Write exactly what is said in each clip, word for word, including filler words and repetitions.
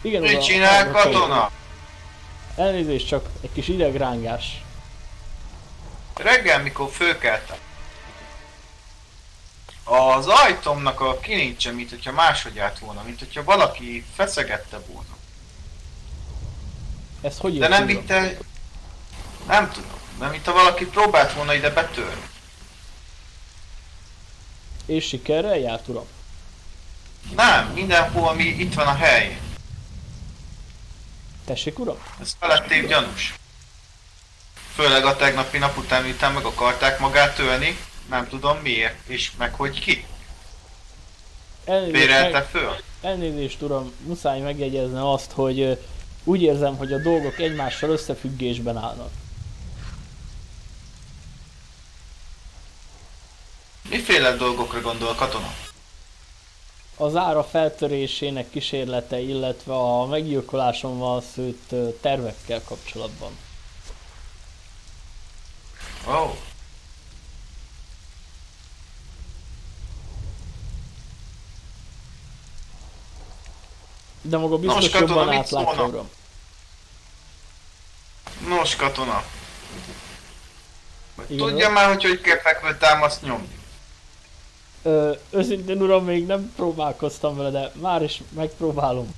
Igen, mit csinál katona? Elnézést, csak egy kis idegrángás. Reggel, mikor fölkeltem, az ajtomnak a kilincse, mint hogyha máshogy állt volna, mint hogyha valaki feszegette volna. Ez hogy de nem itt el... Nem tudom, de mintha valaki próbált volna ide betörni. És sikerrel járt, uram? Nem, mindenhol, ami itt van a hely. Tessék, uram? Ez felettébb gyanús. Főleg a tegnapi nap után, miután meg akarták magát ölni, nem tudom miért, és meg hogy ki. Férelte föl? Elnézést, uram, muszáj megjegyezni azt, hogy úgy érzem, hogy a dolgok egymással összefüggésben állnak. Miféle dolgokra gondol, katona? Az ára feltörésének kísérlete, illetve a meggyilkolásommal szült tervekkel kapcsolatban. Wow. De maga biztos jobban átlátja, uram. Nos, katona. Igen, tudja már, hogy hogy kell fekvő támaszt nyomni? Ö, őszintén, uram, még nem próbálkoztam vele, de már is megpróbálom.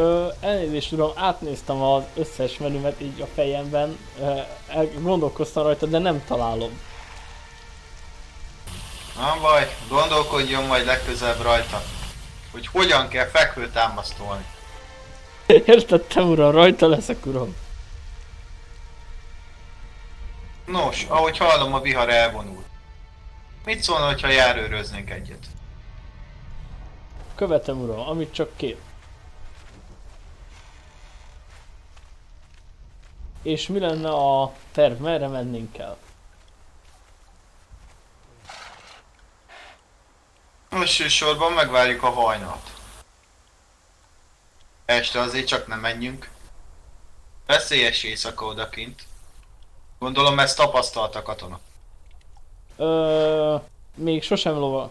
Ö, elnézést, uram, átnéztem az összes menümet így a fejemben, gondolkoztam rajta, de nem találom. Nem baj, gondolkodjon majd legközelebb rajta, hogy hogyan kell fekvő támasztolni. Értettem, uram, rajta leszek, uram. Nos, ahogy hallom, a vihar elvonul. Mit szólna, ha járőröznénk egyet? Követem, uram, amit csak kér. És mi lenne a terv, merre mennénk el? Elsősorban megvárjuk a hajnalt. Este azért csak nem menjünk. Veszélyes éjszaka odakint. Gondolom, ezt tapasztalta katona. Ö, még sosem lova...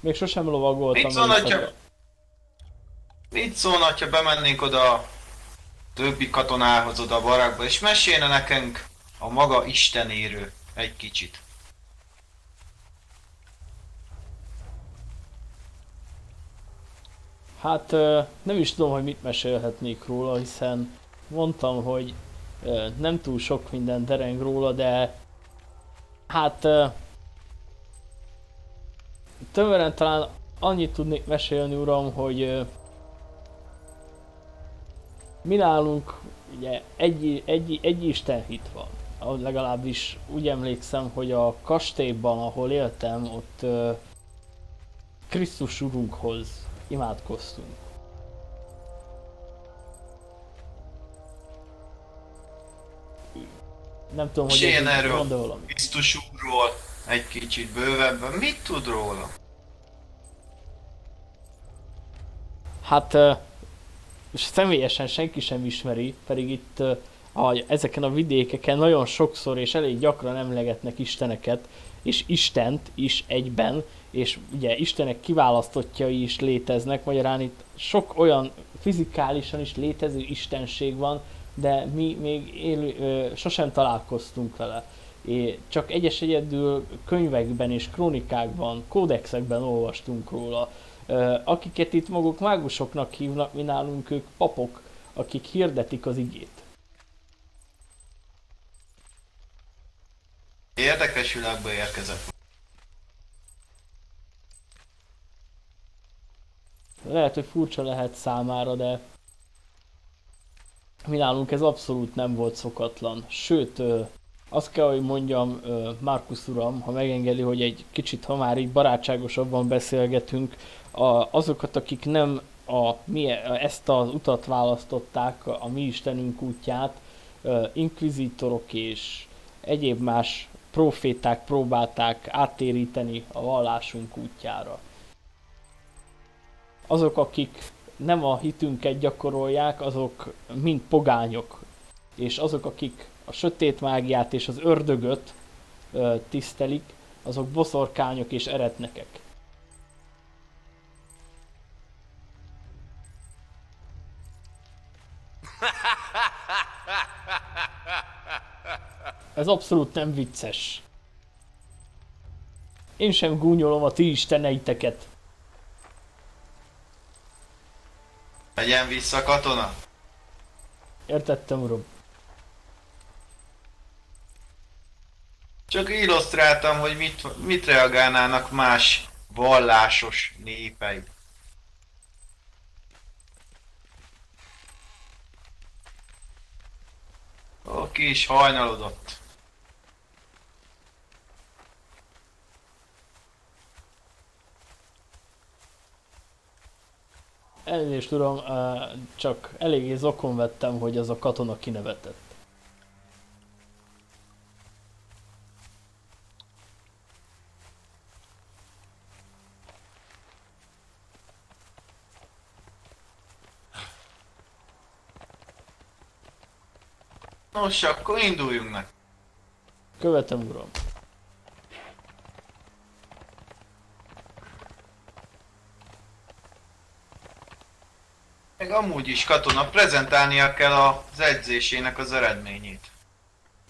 Még sosem lovagoltam. Mit szólna, hogyha... Mit szólna, hogyha bemennénk oda többi katonához oda a barakba, és mesélne nekünk a maga istenéről egy kicsit. Hát nem is tudom, hogy mit mesélhetnék róla, hiszen mondtam, hogy nem túl sok minden dereng róla, de hát tömören talán annyit tudnék mesélni, uram, hogy mi nálunk ugye egy, egy, egy istenhit van, ahogy legalábbis úgy emlékszem, hogy a kastélyban, ahol éltem, ott ö, Krisztus Urunkhoz imádkoztunk. Nem tudom, hogy én erről valami. Krisztus Úrról egy kicsit bővebben, mit tud róla? Hát... Ö, és személyesen senki sem ismeri, pedig itt a, ezeken a vidékeken nagyon sokszor és elég gyakran emlegetnek isteneket, és Istent is egyben, és ugye Istenek kiválasztottjai is léteznek, magyarán itt sok olyan fizikálisan is létező istenség van, de mi még élő, ö, sosem találkoztunk vele. É, csak egyes egyedül könyvekben és krónikákban, kódexekben olvastunk róla. Akiket itt maguk mágusoknak hívnak, mi nálunk ők papok, akik hirdetik az igét. Érdekes világba érkezett. Lehet, hogy furcsa lehet számára, de mi nálunk ez abszolút nem volt szokatlan. Sőt, azt kell, hogy mondjam, Marcus uram, ha megengedi, hogy egy kicsit, ha már így barátságosabban beszélgetünk, azokat, akik nem a, mi, ezt az utat választották, a mi Istenünk útját, inkvizítorok és egyéb más proféták próbálták áttéríteni a vallásunk útjára. Azok, akik nem a hitünket gyakorolják, azok mind pogányok, és azok, akik a sötét mágiát és az ördögöt ö, tisztelik, azok boszorkányok és eretnekek. Ez abszolút nem vicces. Én sem gúnyolom a ti isteneiteket. Legyen vissza, katona! Értettem, uram. Csak illusztráltam, hogy mit, mit reagálnának más vallásos népei. Ó, ki is hajnalodott. Elnézést, uram, csak eléggé zokon vettem, hogy az a katona kinevetett. Nos, akkor induljunk meg. Követem, uram. Meg amúgy is, katona, prezentálnia kell az edzésének az eredményét.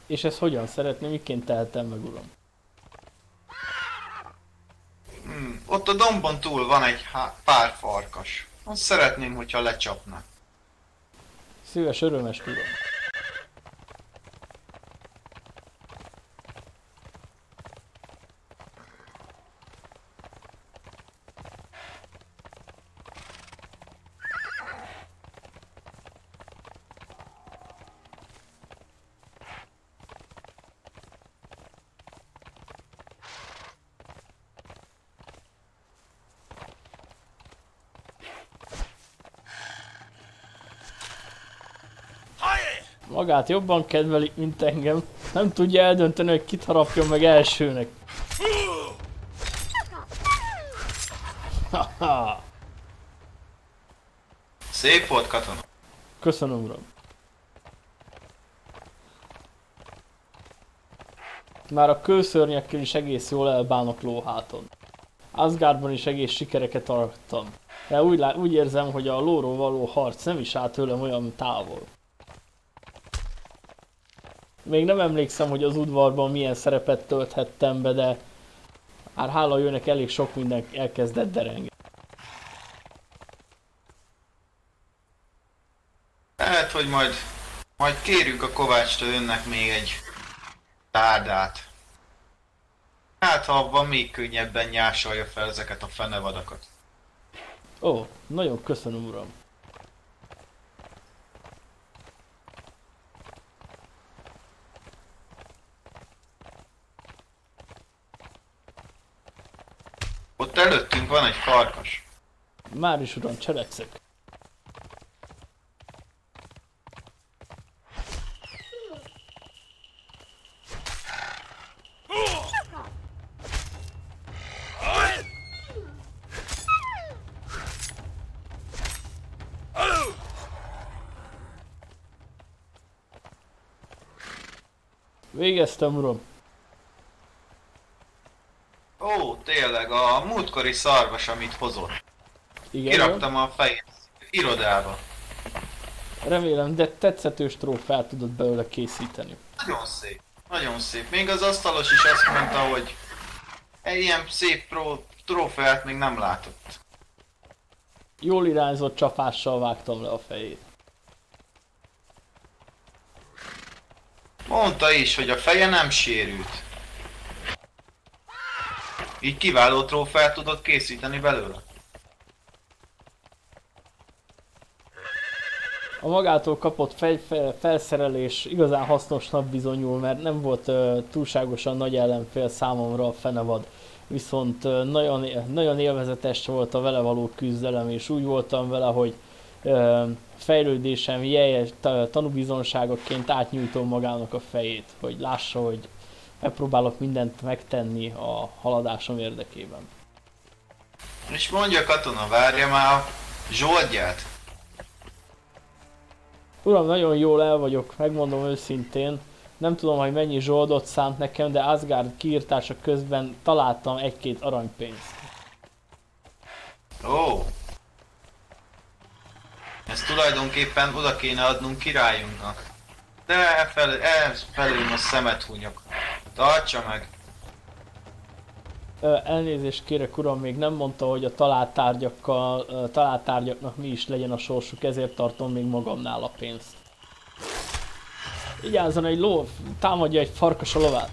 És ezt hogyan szeretném, miként tehetem meg, uram? Hmm, ott a dombon túl van egy pár farkas. Azt szeretném, hogyha lecsapnak. Szíves örömes, uram. Magát jobban kedvelik, mint engem. Nem tudja eldönteni, hogy kit harapjon meg elsőnek. Ha-ha. Szép volt, katona. Köszönöm, uram. Már a kőszörnyekkel is egész jól elbánok lóháton. Asgardban is egész sikereket arattam. De úgy, lá úgy érzem, hogy a lóról való harc nem is áll tőlem olyan távol. Még nem emlékszem, hogy az udvarban milyen szerepet tölthettem be, de már hála jönnek elég sok minden elkezdett derengeni. Lehet, hogy majd, majd kérjük a kovácstól önnek még egy tárdát. Hát, ha abban még könnyebben nyásolja fel ezeket a fenevadakat. Ó, nagyon köszönöm, uram. Ott előttünk van egy farkas. Már is, uram, cselekszek. Végeztem, uram. Ó, tényleg, a múltkori szarvas, amit hozott. Igen, kiraktam a fejét irodába. Remélem, de tetszetős trófát tudod belőle készíteni. Nagyon szép, nagyon szép. Még az asztalos is azt mondta, hogy egy ilyen szép pró trófeát még nem látott. Jól irányzott csapással vágtam le a fejét. Mondta is, hogy a feje nem sérült. Így kiváló trófeát tudod készíteni belőle. a magától kapott fej, felszerelés igazán hasznosnak bizonyul, mert nem volt uh, túlságosan nagy ellenfél számomra a fenevad. Viszont uh, nagyon, nagyon élvezetes volt a vele való küzdelem, és úgy voltam vele, hogy uh, fejlődésem jelje tanúbizonságaként átnyújtom magának a fejét, hogy lássa, hogy megpróbálok mindent megtenni a haladásom érdekében. És mondja katona, várja már a zsoldját. Uram, nagyon jól el vagyok, megmondom őszintén. Nem tudom, hogy mennyi zsoldot szánt nekem, de Asgard kiírtása közben találtam egy-két aranypénzt. Ó! Ezt tulajdonképpen oda kéne adnunk királyunknak. De fel, felülm a szemet hunyok. Tartsa meg! Ö, elnézést kérek, uram, még nem mondta, hogy a találtárgyakkal, ö, találtárgyaknak mi is legyen a sorsuk, ezért tartom még magamnál a pénzt. Vigyázzon, egy ló támadja egy farkas a lovát.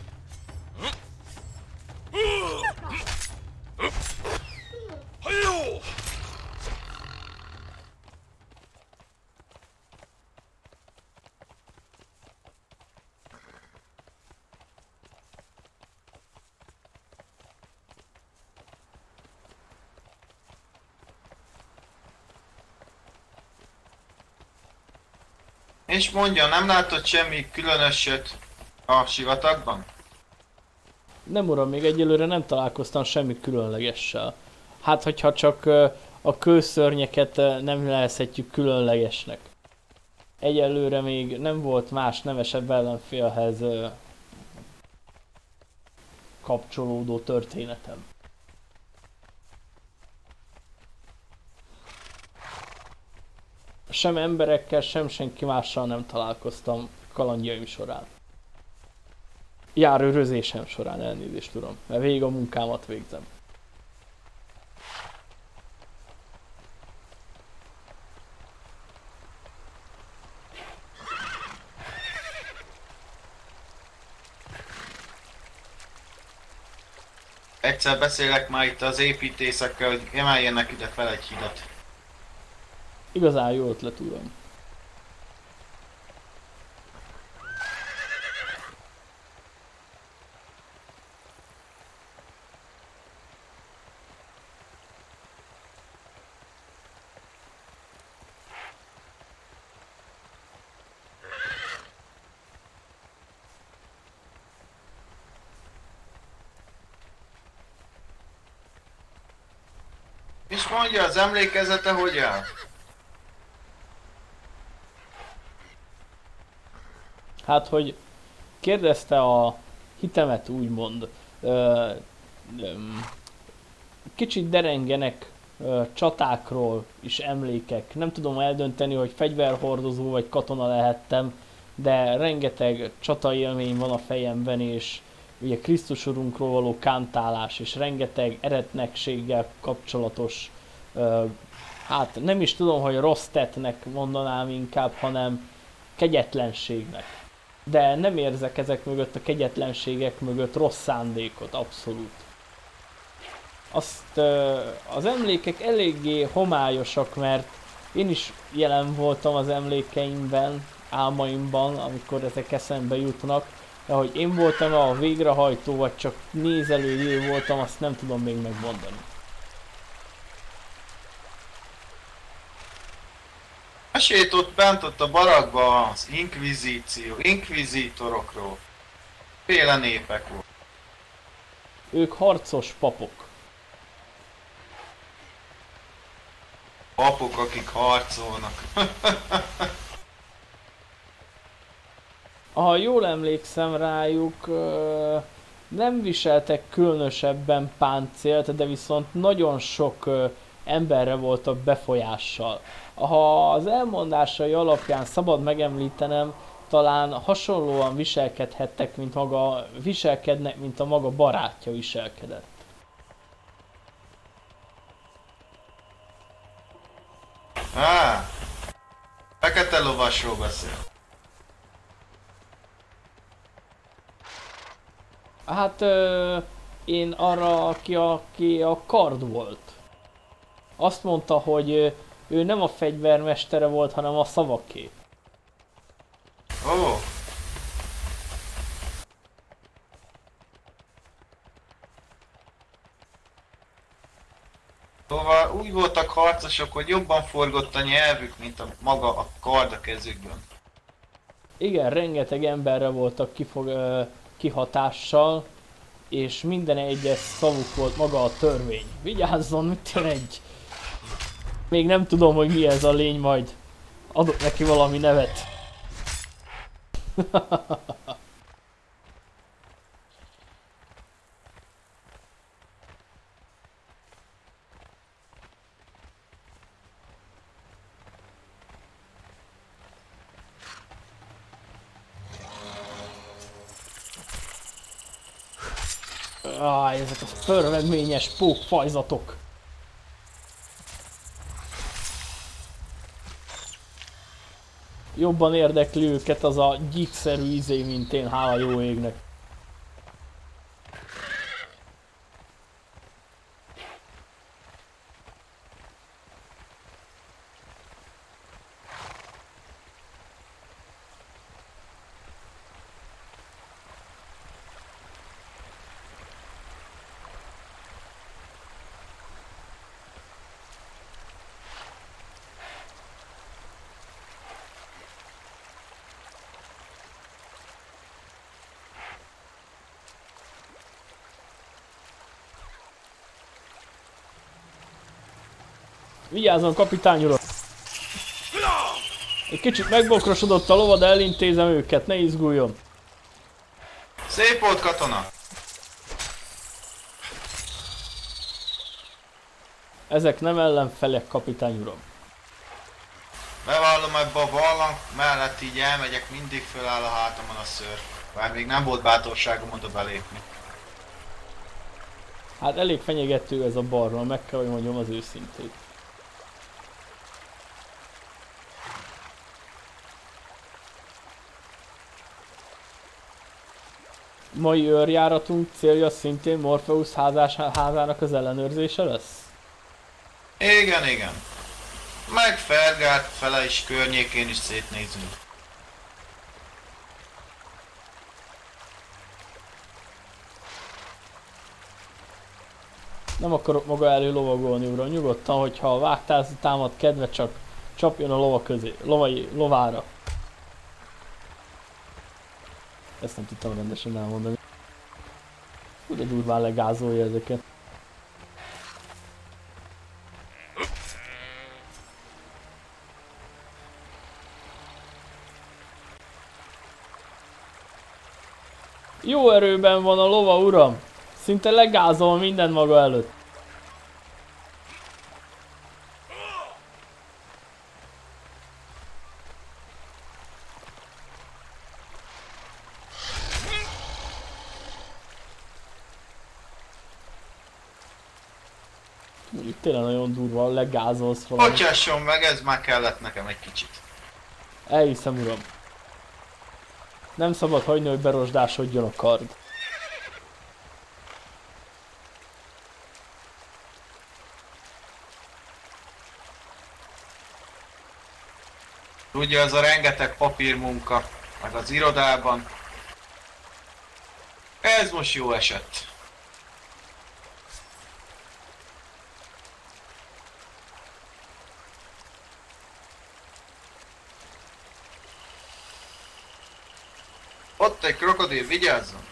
És mondja, nem látott semmi különöset a sivatagban? Nem uram, még egyelőre nem találkoztam semmi különlegessel. Hát, hogyha csak a kőszörnyeket nem lehetjük különlegesnek. Egyelőre még nem volt más nevesebb ellenfélhez kapcsolódó történetem. Sem emberekkel, sem senki mással nem találkoztam kalandjaim során. Járőrözésem során, elnézést uram, mert végig a munkámat végzem. Egyszer beszélek már itt az építészekkel, hogy emeljenek ide fel egy hidat. Igazán jó ötlet, uram. És mondja, az emlékezete hogy áll? Hát, hogy kérdezte a hitemet, úgymond, ö, ö, kicsit derengenek ö, csatákról is emlékek. Nem tudom eldönteni, hogy fegyverhordozó vagy katona lehettem, de rengeteg csataélmény van a fejemben, és ugye Krisztus Urunkról való kántálás, és rengeteg eretnekséggel kapcsolatos, ö, hát nem is tudom, hogy rossz tettnek mondanám inkább, hanem kegyetlenségnek. De nem érzek ezek mögött, a kegyetlenségek mögött rossz szándékot, abszolút. Azt az emlékek eléggé homályosak, mert én is jelen voltam az emlékeimben, álmaimban, amikor ezek eszembe jutnak, de hogy én voltam a végrehajtó, vagy csak nézelőjé voltam, azt nem tudom még megmondani. Mesét ott bent ott a barakban az inkvizíció, inkvizítorokról, féle népek volt. Ők harcos papok. Papok, akik harcolnak. Ha jól emlékszem rájuk, nem viseltek különösebben páncélt, de viszont nagyon sok emberre voltak befolyással. Ha az elmondásai alapján szabad megemlítenem, talán hasonlóan viselkedhettek, mint maga, viselkednek, mint a maga barátja viselkedett. Á, fekete lovasról beszél. Hát ö, én arra, aki, aki a kard volt. Azt mondta, hogy ő nem a fegyvermestere volt, hanem a szavaké. Ó! Oh. Szóval úgy voltak harcosok, hogy jobban forgott a nyelvük, mint a maga a kard a kezükben. Igen, rengeteg emberre voltak kifog, uh, kihatással, és minden egyes szavuk volt maga a törvény. Vigyázzon, mit jön egy! Még nem tudom, hogy mi ez a lény, majd adok neki valami nevet. Áj, ah, ezek a förmedményes pókfajzatok. Jobban érdekli őket az a gyíkszerű izé, mint én, hála jó égnek. Vigyázzon, kapitány urat! Egy kicsit megbokrosodott a lova, de elintézem őket, ne izguljon! Szép volt, katona! Ezek nem ellenfelek, kapitány uram. Bevallom, ebbe a barlang mellett így elmegyek, mindig föláll a hátamon a szőr. Bár még nem volt bátorságom oda belépni. Hát elég fenyegető ez a barlang, meg kell, hogy mondjam az őszintét. Mai őrjáratunk célja szintén Morpheus házás, házának az ellenőrzése lesz? Igen, igen. Meg Felgárd fele is környékén is szétnézünk. Nem akarok maga elő lovagolni, uram, nyugodtan, hogyha a vágtázi támad kedve, csak csapjon a lova közé, lovai, lovára. Ezt nem tudtam rendesen elmondani. Hú, de durván legázolja ezeket. Jó erőben van a lova, uram! Szinte legázol minden maga előtt. Tényleg nagyon durva, legázolsz valami. Bocsásson meg, ez már kellett nekem egy kicsit. Elhiszem, uram. Nem szabad hagyni, hogy berosdásodjon a kard. Ugye az a rengeteg papírmunka, meg az irodában. Ez most jó esett. Ott egy krokodil, vigyázzon!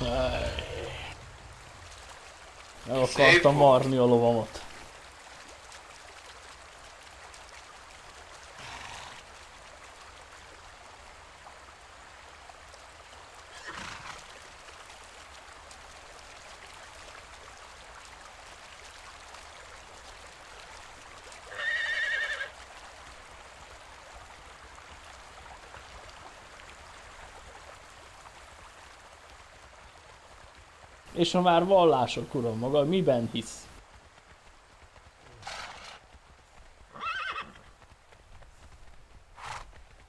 El akartam marni a lovamat. És ha már vallások, uram, maga miben hisz?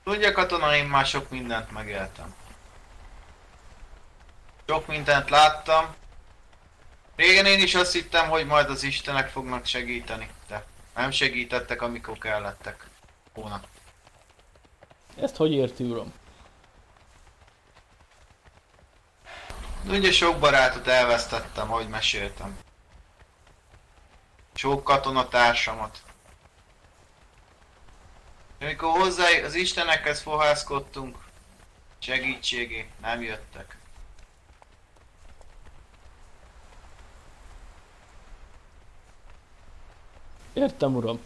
Tudja, katona, én már sok mindent megéltem. Sok mindent láttam. Régen én is azt hittem, hogy majd az istenek fognak segíteni, de nem segítettek, amikor kellettek. Hóna. Ezt hogy érti, uram? Ugye sok barátot elvesztettem, ahogy meséltem. Sok katonatársamat. Amikor hozzá az istenekhez fohászkodtunk, segítségé nem jöttek. Értem, uram.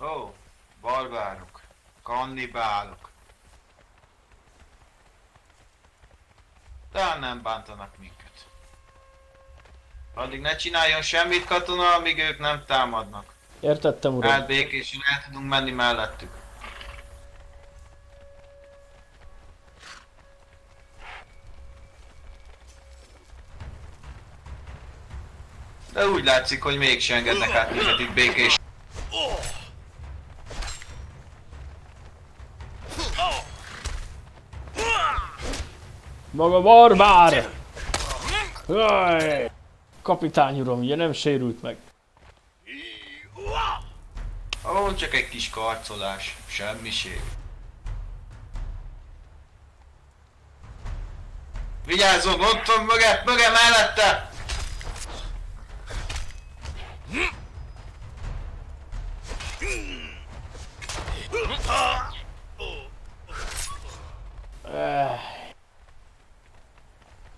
Ó, barbárok, kannibálok. Talán nem bántanak minket. Addig ne csináljon semmit katona, amíg ők nem támadnak. Értettem, uram. Hát békésen el tudunk menni mellettük. De úgy látszik, hogy mégsem engednek át minket itt békés. Maga barbár! Haj! Kapitány uram, ugye nem sérült meg? Ó, csak egy kis karcolás, semmiség. Vigyázzon, ott van mögött, mögött mellette!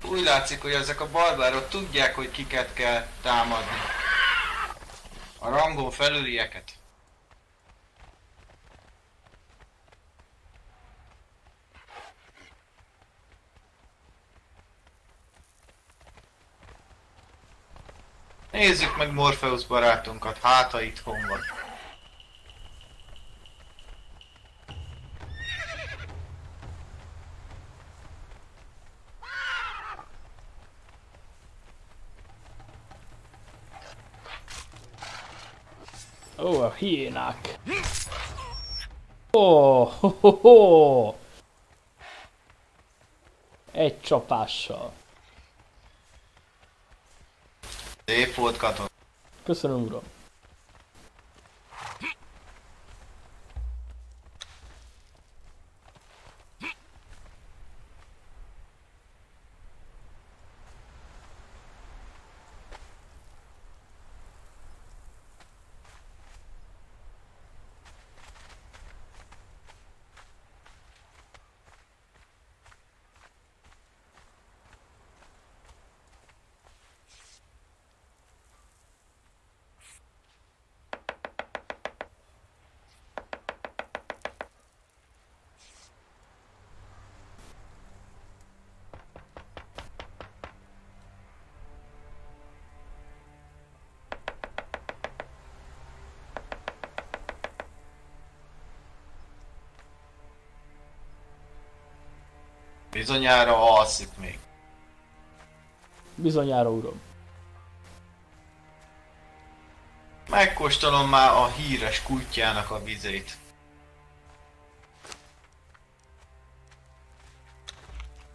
Úgy látszik, hogy ezek a barbárok tudják, hogy kiket kell támadni. A rangon felülieket. Nézzük meg Morpheus barátunkat, hát ha itthon van. Ó, a hiénák. Ó, ho, ho, ho. Egy csapással. Szép volt, katon. Köszönöm, uram. Bizonyára alszik még. Bizonyára, uram. Megkóstolom már a híres kutyának a vizét.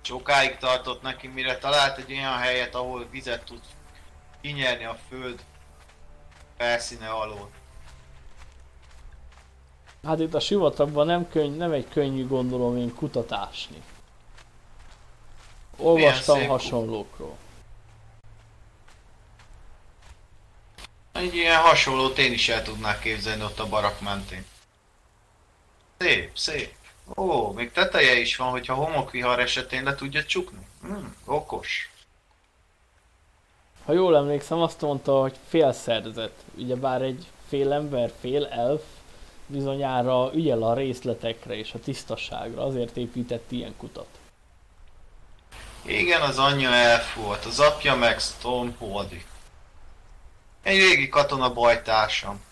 Sokáig tartott neki, mire talált egy olyan helyet, ahol vizet tud kinyerni a föld felszíne alól. Hát itt a sivatagban nem, könny nem egy könnyű, gondolom én, kutatásni. Olvastam hasonlókról. Egy ilyen hasonlót én is el tudnák képzelni ott a barak mentén. Szép, szép. Ó, még teteje is van, hogyha homokvihar esetén le tudja csukni. Hmm, okos. Ha jól emlékszem, azt mondta, hogy félszerzet. Ugyebár egy fél ember, fél elf bizonyára ügyel a részletekre és a tisztaságra. Azért épített ilyen kutat. Igen, az anyja elf volt, az apja meg Stoneholdi. Egy régi katona bajtársam.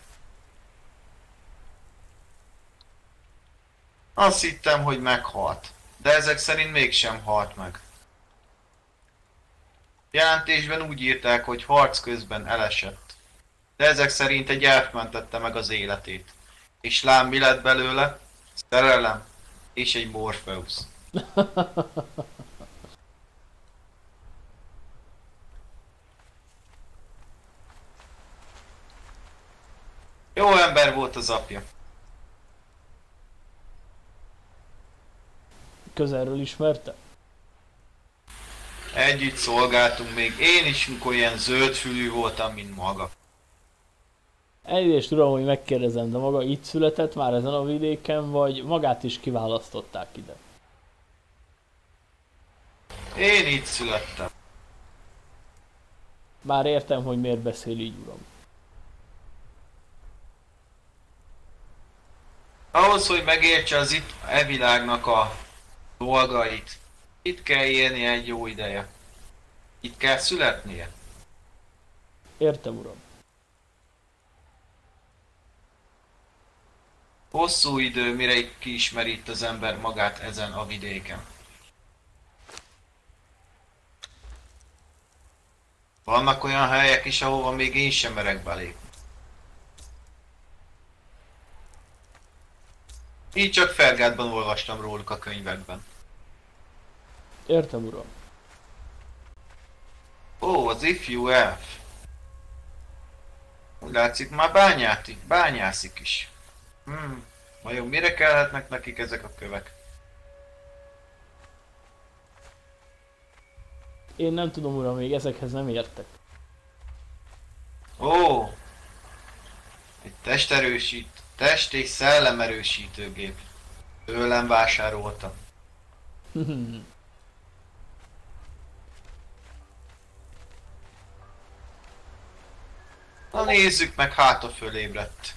Azt hittem, hogy meghalt, de ezek szerint mégsem halt meg. Jelentésben úgy írták, hogy harc közben elesett, de ezek szerint egy elf mentette meg az életét. És lám mi lett belőle? Szerelem és egy Morpheus. Jó ember volt az apja. Közelről ismerte? Együtt szolgáltunk még. Én is, mikor ilyen zöldfülű voltam, mint maga. Elnézést tudom, hogy megkérdezem, de maga itt született már ezen a vidéken, vagy magát is kiválasztották ide? Én itt születtem. Bár értem, hogy miért beszél így, uram. Ahhoz, hogy megértse az itt e világnak a dolgait, itt kell élnie egy jó ideje. Itt kell születnie. Értem, uram. Hosszú idő, mire kiismeri itt az ember magát ezen a vidéken. Vannak olyan helyek is, ahova még én sem merek belépni. Így csak Felgárdban olvastam róluk a könyvekben. Értem, uram. Ó, az ifjú elf. Úgy látszik, már bányátik, bányászik is. Hmm, vajon mire kellhetnek nekik ezek a kövek? Én nem tudom, uram, még ezekhez nem értek. Ó! Egy testerősít, test és szellemerősítőgép. Tőlem vásároltam. Na nézzük meg, hát a fölébredt.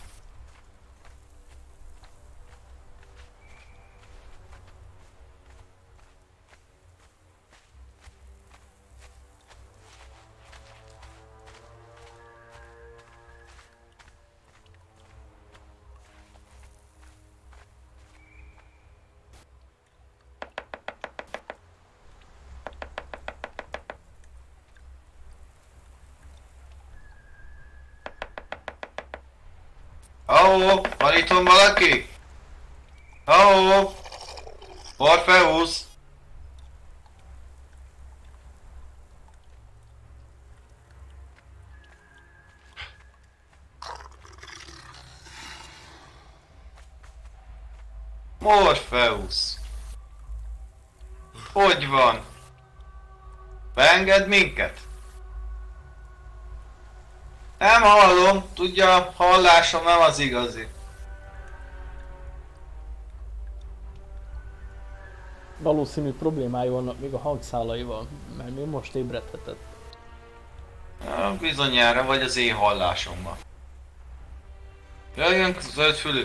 Ahó, van itthon valaki? Ahó, Morpheus! Morpheus! Hogy van? Beenged minket? Nem hallom, tudja, hallásom nem az igazi. Valószínű problémái vannak még a hangszálaival, mert még most ébredhetett. Ja, bizonyára vagy az én hallásomban. Jöjjön zöldfülű.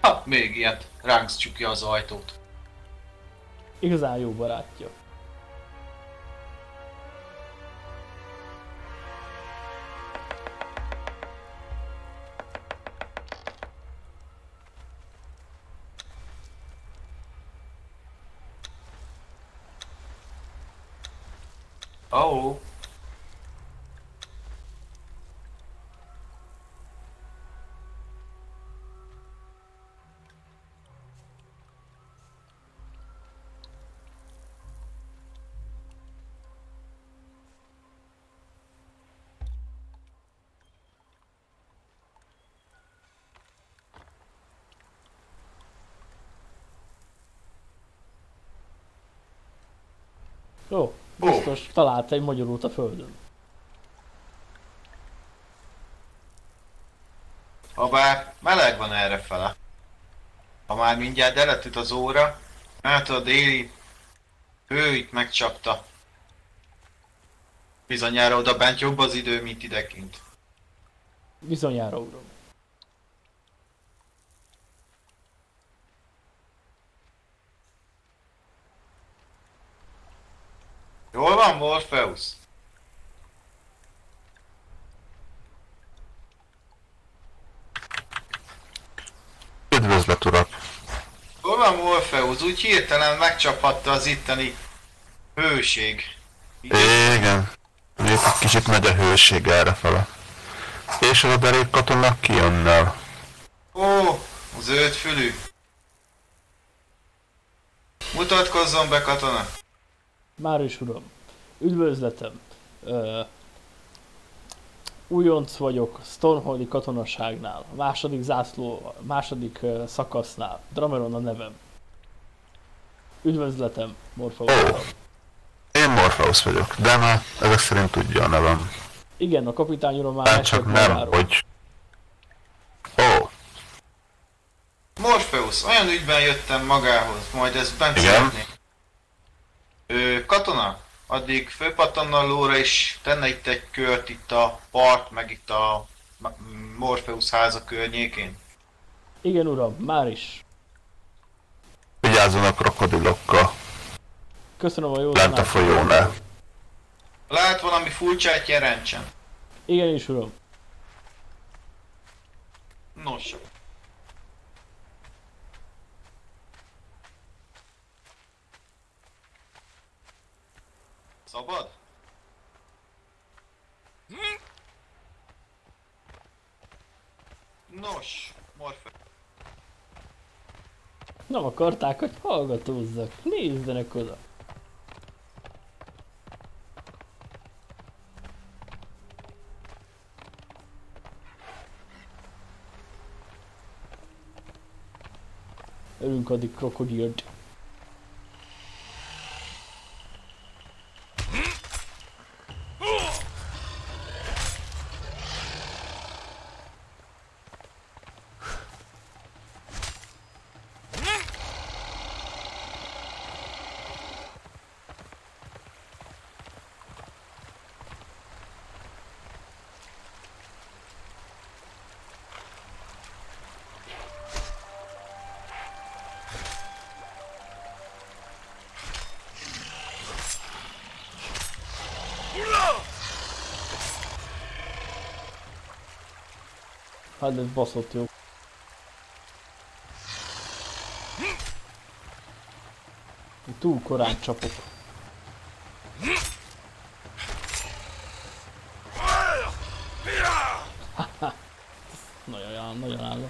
Ha, még ilyet, ránk csukja az ajtót. Igazán jó barátja. Ahó! Jó, biztos talált egy magyarót a földön. Habár meleg van errefele. Ha már mindjárt eletüt az óra, hát a déli hő itt megcsapta. Bizonyára oda bent jobb az idő, mint idekint. Bizonyára, uram. Jól van, Morpheus? Üdvözlet, uram! Jól van, Morpheus? Úgy hirtelen megcsaphatta az itteni hőség. Igen. Igen. Kicsit megy a hőség errefele. És az a derék katona kijönne. Ó, az ötfülű. Mutatkozzon be, katona! Máris uram, üdvözletem, Újonc vagyok Stormholdi katonaságnál, második zászló, második uh, szakasznál. Drameron a nevem. Üdvözletem, Morpheus. Oh. Én Morpheus vagyok, de már ezek szerint tudja a nevem. Igen, a kapitány uram már esett magáról. Hogy... Oh. Morpheus, olyan ügyben jöttem magához, majd ezt bent szeretném. Ö, katona? Addig főpattanna a lóra és tenne itt egy kört itt a part, meg itt a Morpheus háza környékén. Igen uram, már is. Vigyázzon a krokodilokkal. Köszönöm a jó tanácsot. Lent a folyónál. Lát valami furcsát, jelentsen. Igen is uram. Nos. Szabad? Nos, Morpheus. Nem akarták, hogy hallgatózzak. Nézzenek oda. Ölünk addig krokodilt. Hát ez baszott jó. Túl korán csapok. Nagyon áll, nagyon áll.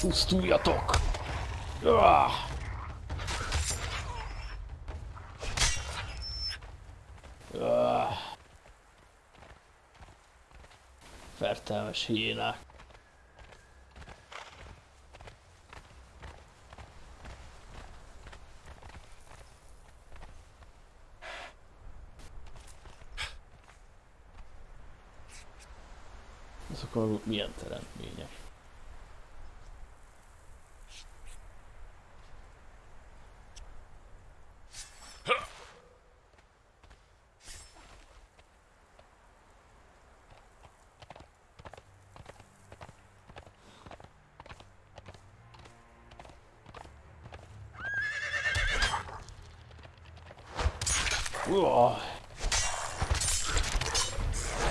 Pusztuljatok! Uah! Uah! Fertelmes hiénák. Azok maguk milyen teremtmények.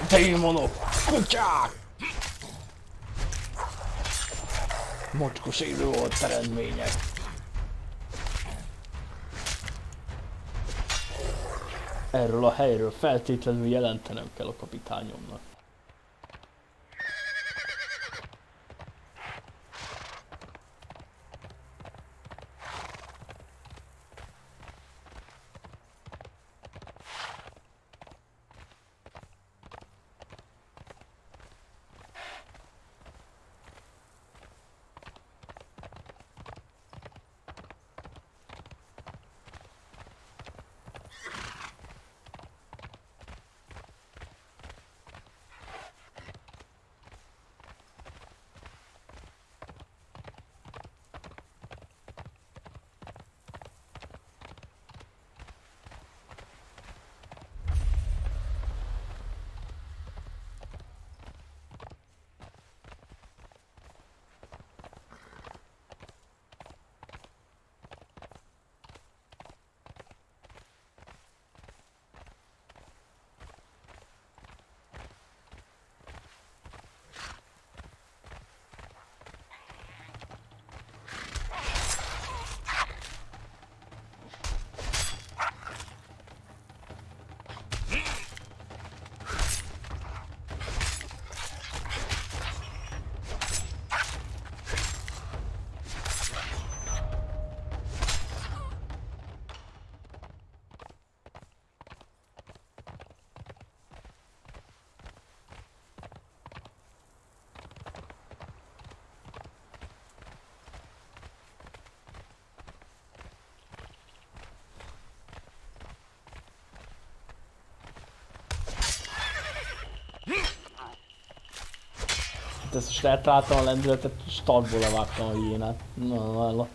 Démonok! Kutyák! Mocskos élő volt eredmények. Erről a helyről feltétlenül jelentenem kell a kapitányomnak. ezt most eltaláltam a lendületet, startból levágtam a hiénát. Na, na, na.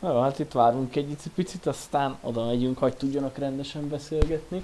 Na jó, hát itt várunk egy picit, aztán oda megyünk, hogy tudjanak rendesen beszélgetni.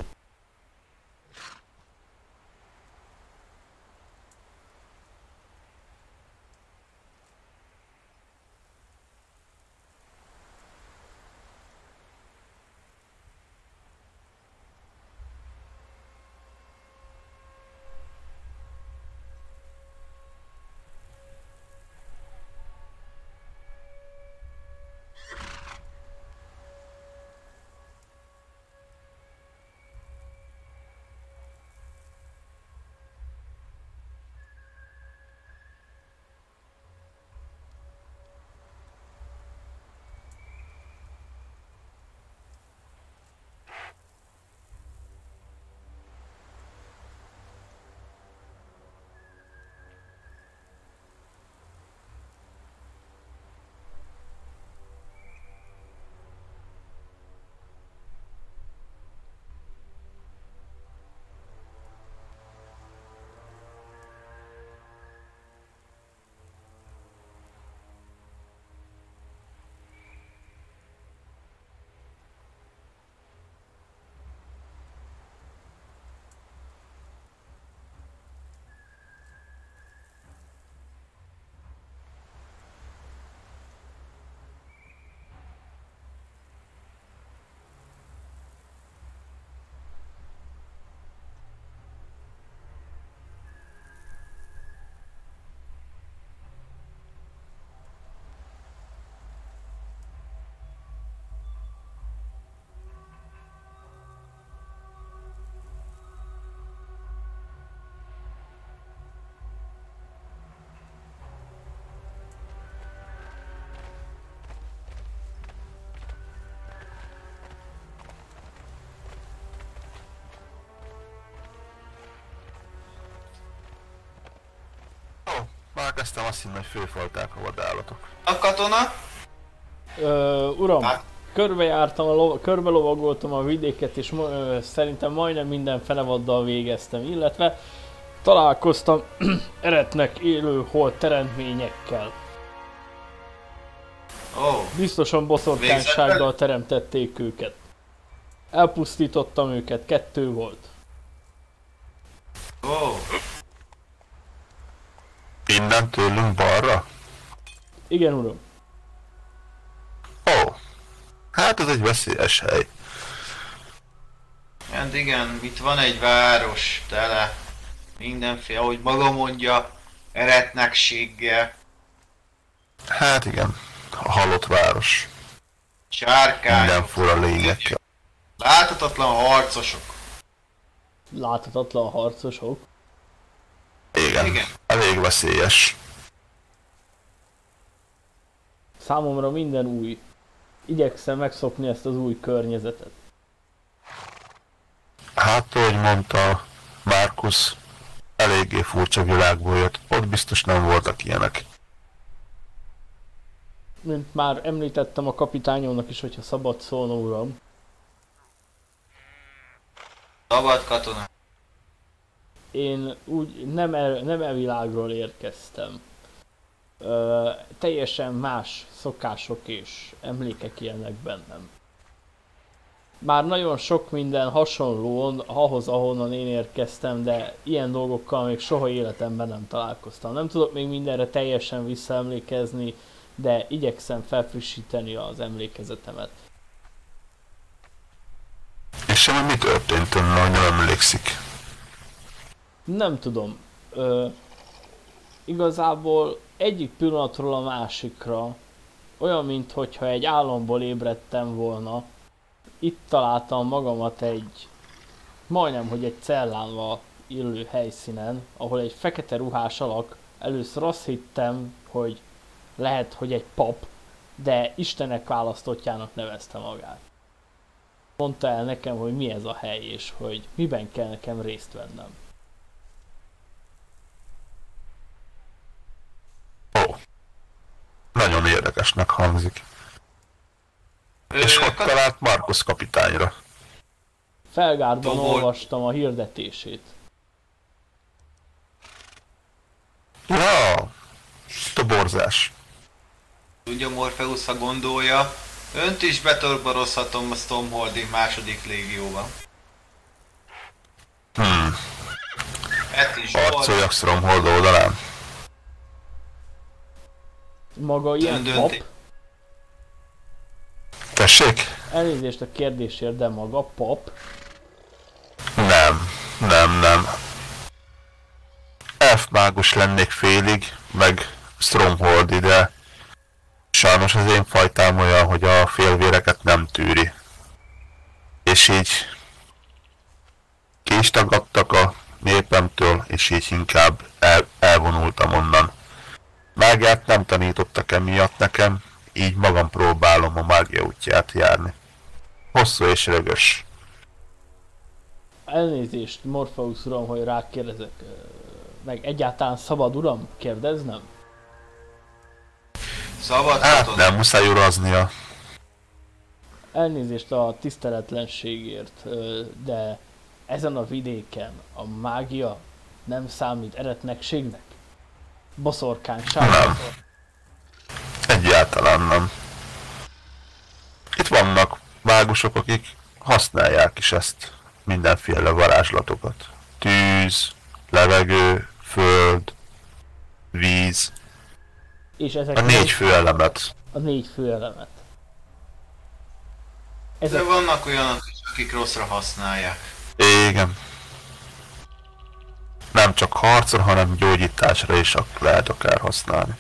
Elkezdtem azt hinni, hogy főfalták a vadállatok. A katona? Ö, uram, hát? körbejártam, a lo körbe lovagoltam a vidéket, és ö, szerintem majdnem minden felevaddal végeztem, illetve találkoztam eretnek élő hol teremtményekkel. Oh. Biztosan boszorkánysággal teremtették őket. Elpusztítottam őket, kettő volt. Oh. Innen tőlünk balra? Igen, uram. Ó, oh, hát ez egy veszélyes hely. Hát igen, itt van egy város tele mindenféle, ahogy maga mondja, eretnekséggel. Hát igen, a halott város. Sárkány. Mindenféle lényekkel. Láthatatlan harcosok. Láthatatlan harcosok? Igen. Igen. Elég veszélyes. Számomra minden új. Igyekszem megszokni ezt az új környezetet. Hát, ahogy mondta Marcus, eléggé furcsa világból jött. Ott biztos nem voltak ilyenek. Mint már említettem a kapitányomnak is, hogyha szabad szólna, uram. Szabad, katona. Én úgy nem e, nem e világról érkeztem. Ö, teljesen más szokások és emlékek élnek bennem. Már nagyon sok minden hasonló ahhoz, ahonnan én érkeztem, de ilyen dolgokkal még soha életemben nem találkoztam. Nem tudok még mindenre teljesen visszaemlékezni, de igyekszem felfrissíteni az emlékezetemet. És semmi mi történt, hogy nem emlékszik? Nem tudom. Ö, igazából egyik pillanatról a másikra, olyan, mintha egy álomból ébredtem volna, itt találtam magamat egy, majdnem, hogy egy cellámba illő helyszínen, ahol egy fekete ruhás alak, először azt hittem, hogy lehet, hogy egy pap, de Istenek választottjának nevezte magát. Mondta el nekem, hogy mi ez a hely, és hogy miben kell nekem részt vennem. Ó, nagyon érdekesnek hangzik. Ö, és hogy talált Marcus kapitányra? Felgárdban olvastam a hirdetését. Ja, toborzás. Ugye Morpheus, ha gondolja, önt is betorborozhatom a Stoneholdi második légióba. Hmm. Harcoljak Stormhold oldalán. Maga ilyen pap? Tessék? Elnézést a kérdésért, de maga pap? Nem, nem, nem. Elfmágus lennék félig, meg Stormhold, de sajnos az én fajtám olyan, hogy a félvéreket nem tűri. És így ki is tagadtak a népemtől, és így inkább el, elvonultam onnan. Mágiát nem tanítottak emiatt nekem, így magam próbálom a mágia útját járni. Hosszú és rögös. Elnézést, Morpheus uram, hogy rákérdezek. Meg egyáltalán szabad uram kérdeznem? Szabad, hát nem muszáj uraznia. Elnézést a tiszteletlenségért, de ezen a vidéken a mágia nem számít eretnekségnek? Boszorkányság? Nem. Egyáltalán nem. Itt vannak mágusok, akik használják is ezt, mindenféle varázslatokat. Tűz, levegő, föld, víz. És ezek a négy főelemet. A négy főelemet. Ezek... De vannak olyanok is, akik rosszra használják. Igen. Nem csak harcra, hanem gyógyításra is lehet akár használni.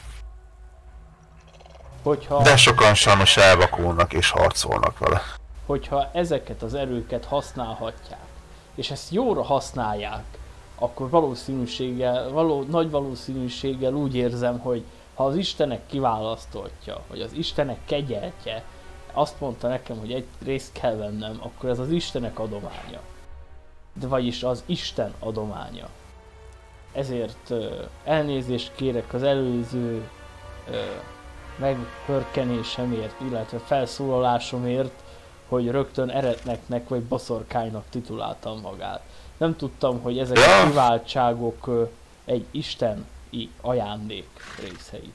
Hogyha... De sokan sajnos elvakulnak és harcolnak vele. Hogyha ezeket az erőket használhatják, és ezt jóra használják, akkor valószínűséggel, való, nagy valószínűséggel úgy érzem, hogy ha az Istenek kiválasztotja, hogy az Istenek kegyeltje, azt mondta nekem, hogy egy részt kell vennem, akkor ez az Istenek adománya. De vagyis az Isten adománya. Ezért uh, elnézést kérek az előző uh, meghörkenésemért, illetve felszólalásomért, hogy rögtön eretneknek vagy boszorkánynak tituláltam magát. Nem tudtam, hogy ezek a kiváltságok uh, egy Isten ajándék részei.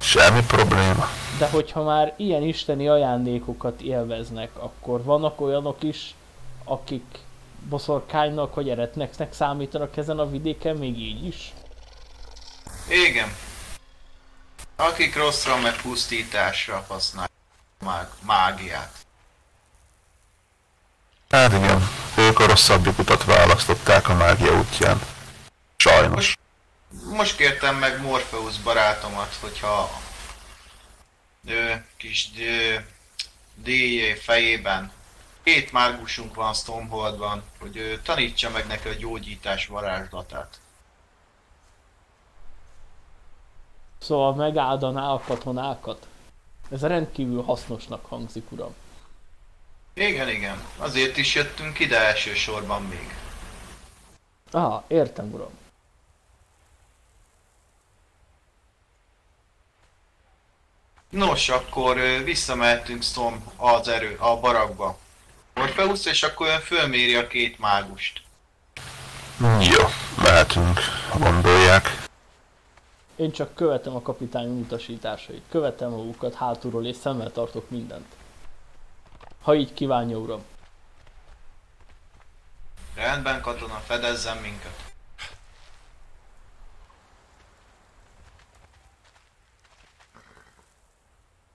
Semmi probléma. De hogyha már ilyen isteni ajándékokat élveznek, akkor vannak olyanok is, akik boszorkánynak vagy eretneknek számítanak ezen a vidéken még így is? Igen. Akik rosszra meg pusztításra használják má mágiát. Hát igen, ők a rosszabbik utat választották a mágia útján. Sajnos. Most, most kértem meg Morpheus barátomat, hogyha ö, kis dé jé fejében két mágusunk van Stoneholdban, hogy ő tanítsa meg neki a gyógyítás varázslatát. Szóval megáldaná a katonákat? Ez rendkívül hasznosnak hangzik, uram. Igen, igen. Azért is jöttünk ide elsősorban még. Aha, értem, uram. Nos, akkor visszamehetünk Storm az erő, a barakba. Morpheus, és akkor ön fölméri a két mágust. Jó, mehetünk, gondolják. Én csak követem a kapitány utasításait, követem magukat hátulról és szemmel tartok mindent. Ha így kívánja, uram. Rendben, katona, fedezzen minket.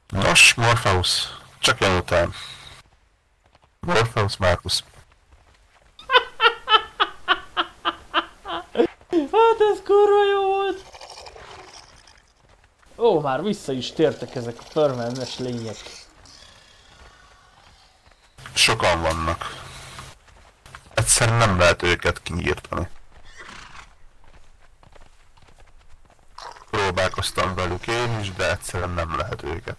Nos, Morpheus, csak jön után. Morpheus, Marcus. Hát ez kurva jó volt! Ó, már vissza is tértek ezek a törmelmes lények. Sokan vannak. egyszerűen nem lehet őket kinyírtani. Próbálkoztam velük én is, de egyszerűen nem lehet őket.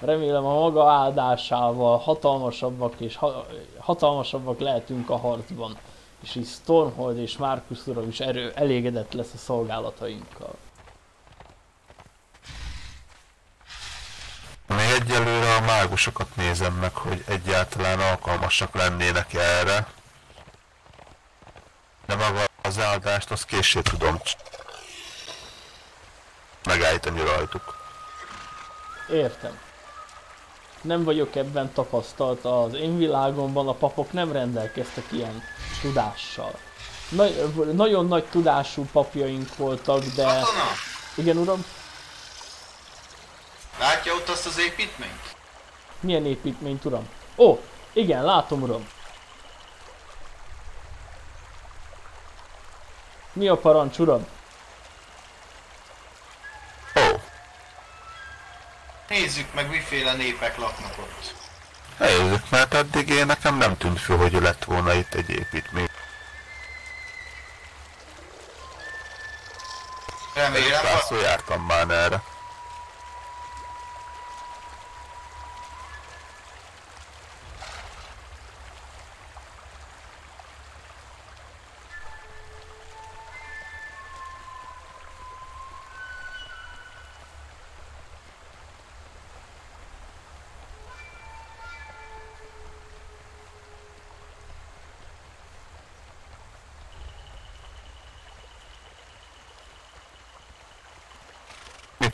Remélem a maga áldásával hatalmasabbak és ha hatalmasabbak lehetünk a harcban. És így Stormhold és Marcus uram is erő elégedett lesz a szolgálatainkkal. Még egyelőre a mágusokat nézem meg, hogy egyáltalán alkalmasak lennének erre. De maga az áldást, azt később tudom megállítani rajtuk. Értem. Nem vagyok ebben tapasztalt, az én világomban a papok nem rendelkeztek ilyen tudással. Na, nagyon nagy tudású papjaink voltak, de... Katona! Igen, uram? Látja ott azt az építményt? Milyen építményt, uram? Ó, igen, látom, uram. Mi a parancs, uram? Nézzük meg, miféle népek laknak ott. Nézzük, mert eddig én nekem nem tűnt föl, hogy lett volna itt egy építmény. Remélem, hogy jártam már erre.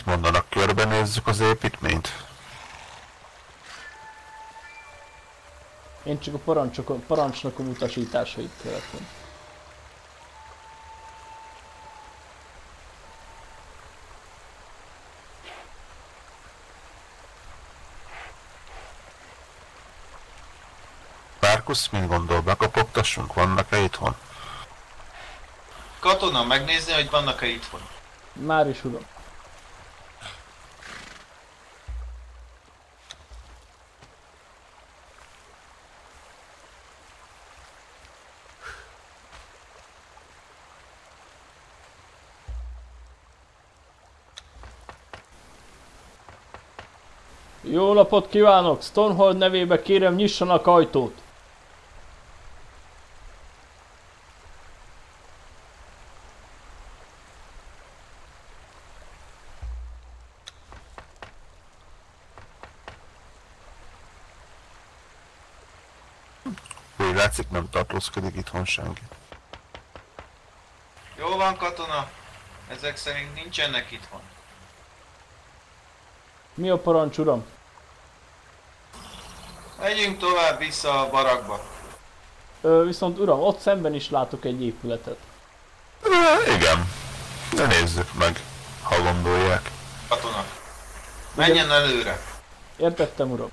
Mondanak, körbenézzük az építményt. Én csak a parancsnokom utasításait követem. Marcus, mint gondol, bekapogtassunk, vannak-e itthon? Katona, megnézni, hogy vannak-e itthon? Már is tudom. Jó napot kívánok! Stonehold nevébe kérem, nyissanak ajtót! Úgy látszik, nem tartózkodik itthon senki. Jó van, katona! Ezek szerint nincsenek itthon. Mi a parancs, uram? Megyünk tovább vissza a barakba. Ö, viszont uram, ott szemben is látok egy épületet. É, igen. De nézzük meg, ha gondolják. Katona, menjen igen. Előre. Értettem, uram.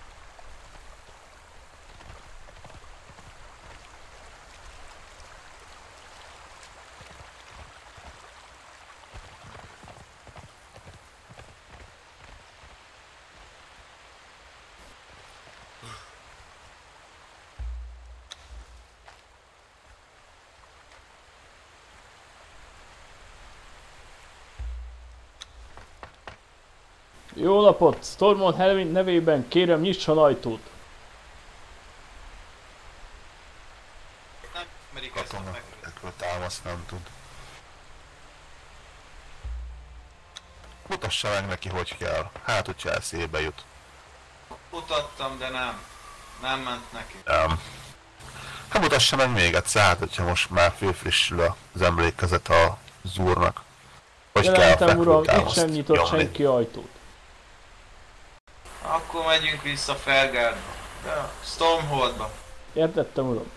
Jó napot! Stormhold nevében kérem, nyisson ajtót! Nem merik ezt meg. Ekkor támaszt nem tud. Mutassa meg neki, hogy kell. Hát, hogyha eszébe jut. Mutattam, de nem. Nem ment neki. Nem. Hát mutassa meg még egyszer, hát, hogyha most már fölfrissül az emlékezet az úrnak. Hogy jelentem, kell uram, itt sem nyitott jönni. Senki ajtót. Akkor megyünk vissza Felgárdba, ja. Stormholdba. Értettem, uram.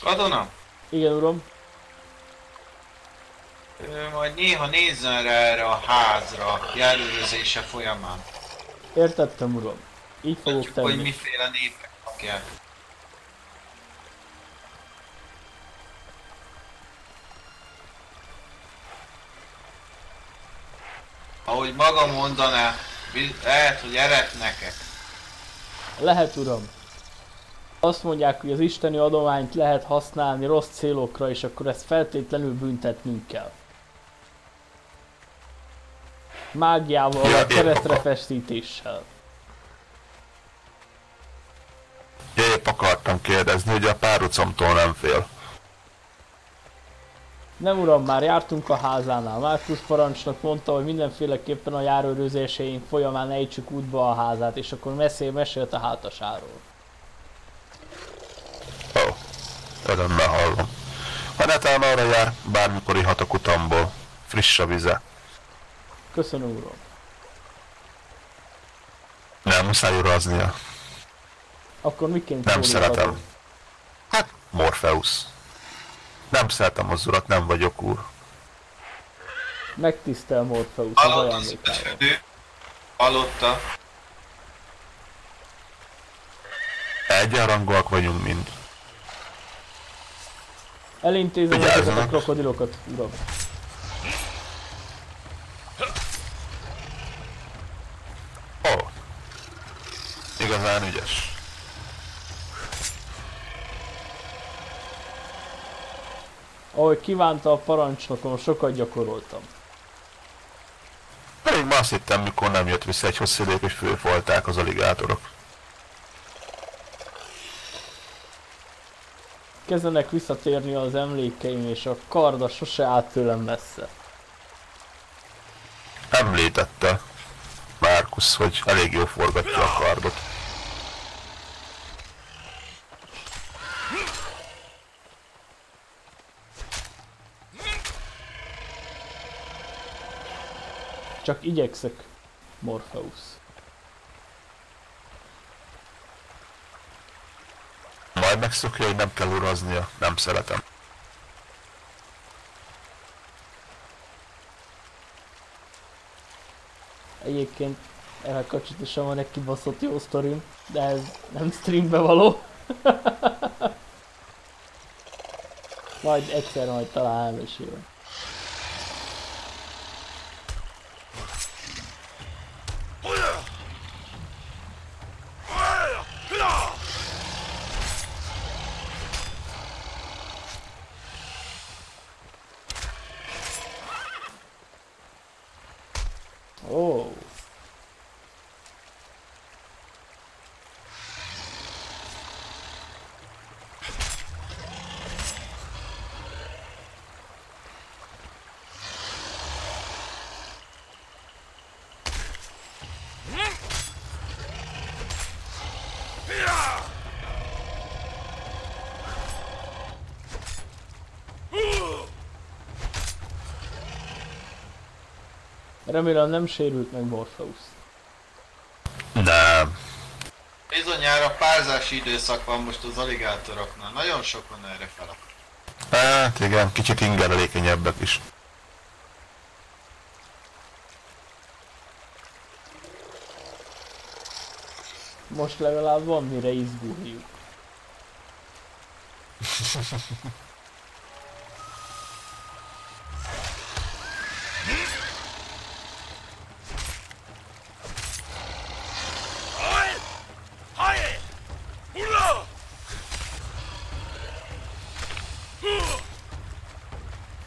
Katona? Igen, uram. Ő majd néha nézzen rá erre a házra, járőrözése folyamán. Értettem, uram. Így fogok tenni. Hogy miféle népek. Yeah. Ahogy maga mondaná, lehet, hogy ered neked. Lehet, uram. Azt mondják, hogy az isteni adományt lehet használni rossz célokra, és akkor ezt feltétlenül büntetnünk kell. Mágiával, a keresztre festítéssel. Épp akartam kérdezni, hogy a párrucomtól nem fél. Nem uram, már jártunk a házánál. Marcus parancsnok mondta, hogy mindenféleképpen a járőrözéseink folyamán ejtsük útba a házát, és akkor messzé mesélt a hátasáról. Ó, oh, örömmel hallom. A netán arra jár, bármikor ihatok utamból. Friss a vize. Köszönöm, uram. Nem muszáj uraznia. Akkor miként nem szeretem. Adom? Hát, Morpheus. Nem szeretem az urat, nem vagyok úr. Megtisztel Morpheus az ajándékával. Hallotta. Egyenrangúak vagyunk mind. Elintézem ezeket a krokodilokat, uram. Ó. Oh. Igazán ügyes. Ahogy kívánta a parancsnokon, sokat gyakoroltam. Pedig ma azt hittem, mikor nem jött vissza egy hosszú lép, és fölfolták az aligátorok. Kezdenek visszatérni az emlékeim, és a karda sose állt tőlem messze. Említette Marcus, hogy elég jól forgatja a kardot. Csak igyekszek, Morpheus. Majd megszokja, hogy nem kell uraznia, nem szeretem. Egyébként erre kapcsolatosan van egy kibaszott jó sztorim, de ez nem streambe való. Majd egyszer majd talán elmesélem. Remélem nem sérült meg Morpheus. Nem. Bizonyára párzási időszak van most az aligátoroknál. Nagyon sok van erre fel. Hát igen, kicsit ingerlékenyebbek is. Most legalább van mire izgulniuk.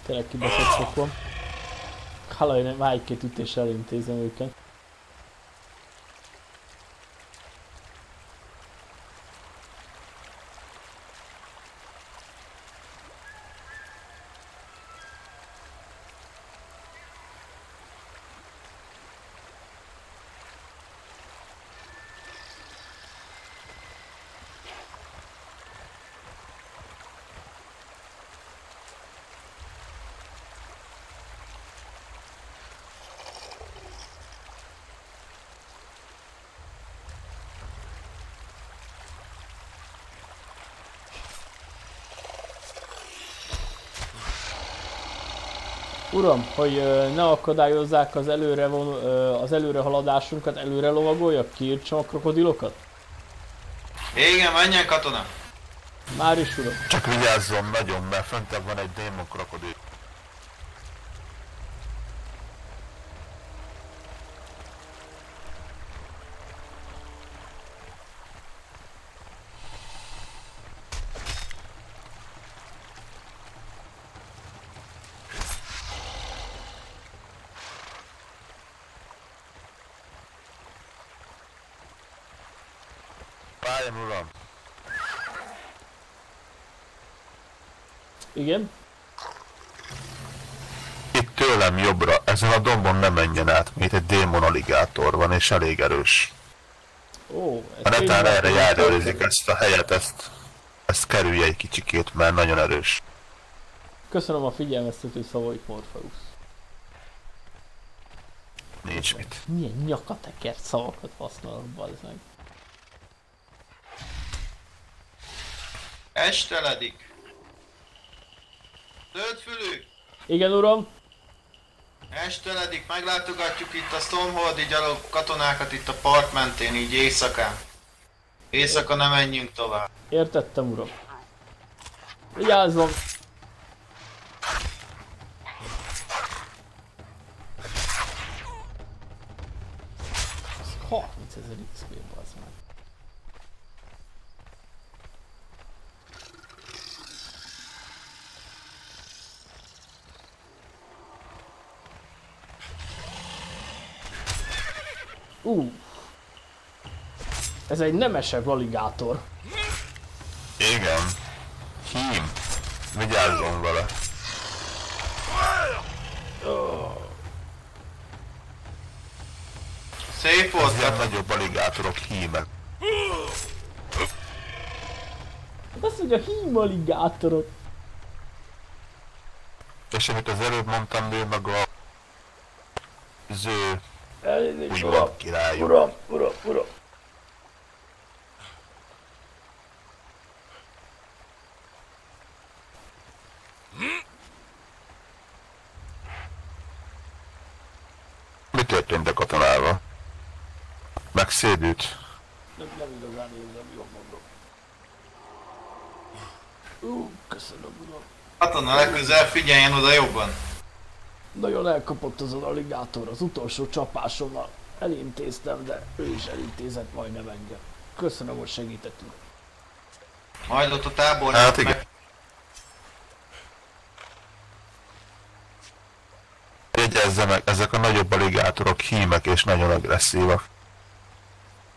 Tényleg kibaszott szokva. Hallaj, már egy-két ütéssel elintézem őket. Uram, hogy ne akadályozzák az előre, von, az előre haladásunkat, előre lovagoljak, kiírtsam a krokodilokat? Igen, menjen katona! Már is uram. Csak vigyázzon nagyon, mert fentebb van egy démon krokodil. Várjon, uram! Igen? Itt tőlem jobbra, ezen a dombon nem menjen át, mert egy démon aligátor van és elég erős. Ó, ez a netán erre járőrizik ezt a helyet, ezt, ezt kerülje egy kicsikét, mert nagyon erős. Köszönöm a figyelmeztető szavait, Morpheus. Nincs mit. Milyen nyakatekert szavakat használok, bazd meg. Esteledik. Zöldfülű! Igen, uram? Esteledik, meglátogatjuk itt a Stoneholdi gyalog katonákat itt a park mentén, így éjszakán. Éjszaka nem menjünk tovább. Értettem, uram. Vigyázzon! harmincezer iksz pé, bazd meg. Uh. Ez egy nemesebb aligátor. Igen. Hím. Vigyázzon vele. Oh. Szép volt, a nagyobb aligátorok hímek. Azt mondja, hím aligátorok. És amit az előbb mondtam, ő meg a... ző... Elnézést, uram, uram, uram, uram. Mi történt a katonával? Megszédült. Nem, nem igazán érzem, jól mondom. Ú, köszönöm, uram. Katona, legközelebb figyeljen oda jobban. Nagyon elkapott az aligátor az utolsó csapásommal. Elintéztem, de ő is elintézett majdnem engem. Köszönöm, hogy segítettünk. Majd ott a tábornál hát, meg... Jegyezze meg, ezek a nagyobb aligátorok hímek és nagyon agresszívak.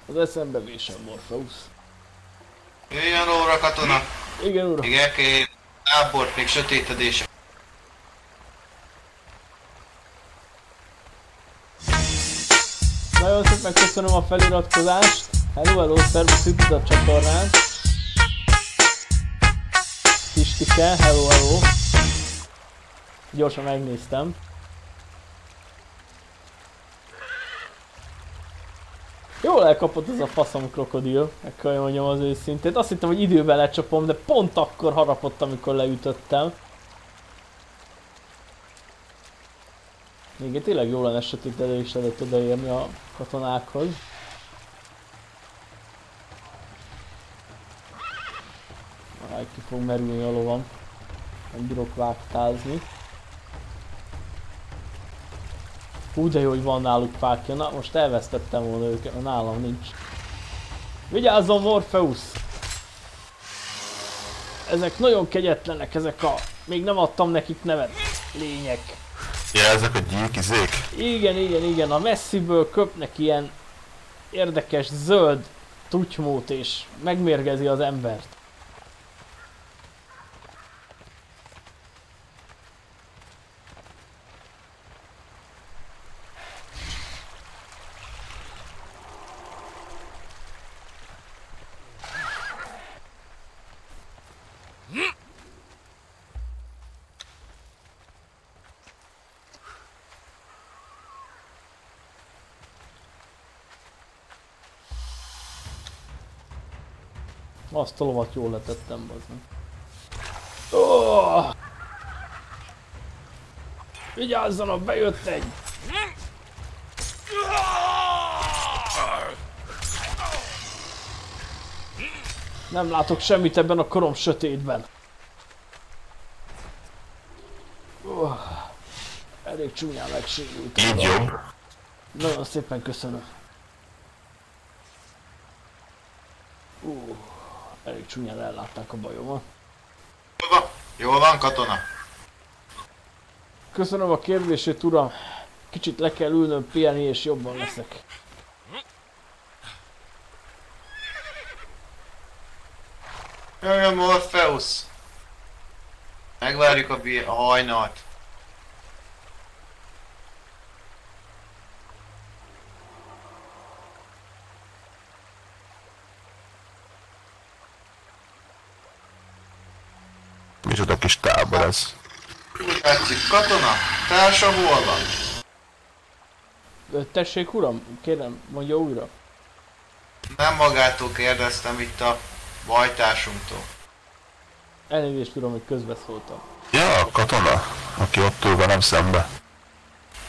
Az eszembe vésem, Morpheus. Jöjjön óra, katona! Igen, uram. Még el kell érni a tábort, még sötétedése. Nagyon szépen köszönöm a feliratkozást. Hello, hello, szervusz, üdv a csatornán. Kistike, hello, hello. Gyorsan megnéztem. Jól elkapott ez a faszom krokodil, ekkor mondjam az őszintét. Azt hittem, hogy időben lecsapom, de pont akkor harapott, amikor leütöttem. Igen, tényleg jól lenne sötét elő is lehet odaérni a katonákhoz. Már ki fog merülni a lovam. Nem bírok vágtázni. Hú, de jó, hogy van náluk fákja. Na, most elvesztettem volna őket, nálam nincs. Vigyázzon, Morpheus! Ezek nagyon kegyetlenek, ezek a... Még nem adtam nekik nevet. Lények. Ja, ezek a gyíkizék? Igen, igen, igen. A messziből köpnek ilyen érdekes zöld tutymót és megmérgezi az embert. Azt a lovat jól letettem, bazdmeg. Oh! Vigyázzanak, bejött egy! Nem látok semmit ebben a korom sötétben. Oh! Elég csúnyán megsérültem. Így jobb. Nagyon szépen köszönöm. Uh. Elég csúnyán ellátták a bajomat. Jól van, katona. Köszönöm a kérdését, uram. Kicsit le kell ülnöm, pihenni és jobban leszek. Jöjjön Morpheus! Megvárjuk a, a hajnalt. Micsoda kis tábor ez? Úgy látszik, katona, társa hol van? Tessék uram, kérem, mondja újra. Nem magától kérdeztem, itt a bajtársunktól. Elnézést uram, hogy közbeszóltam. Ja, a katona, aki ott ül velem szembe.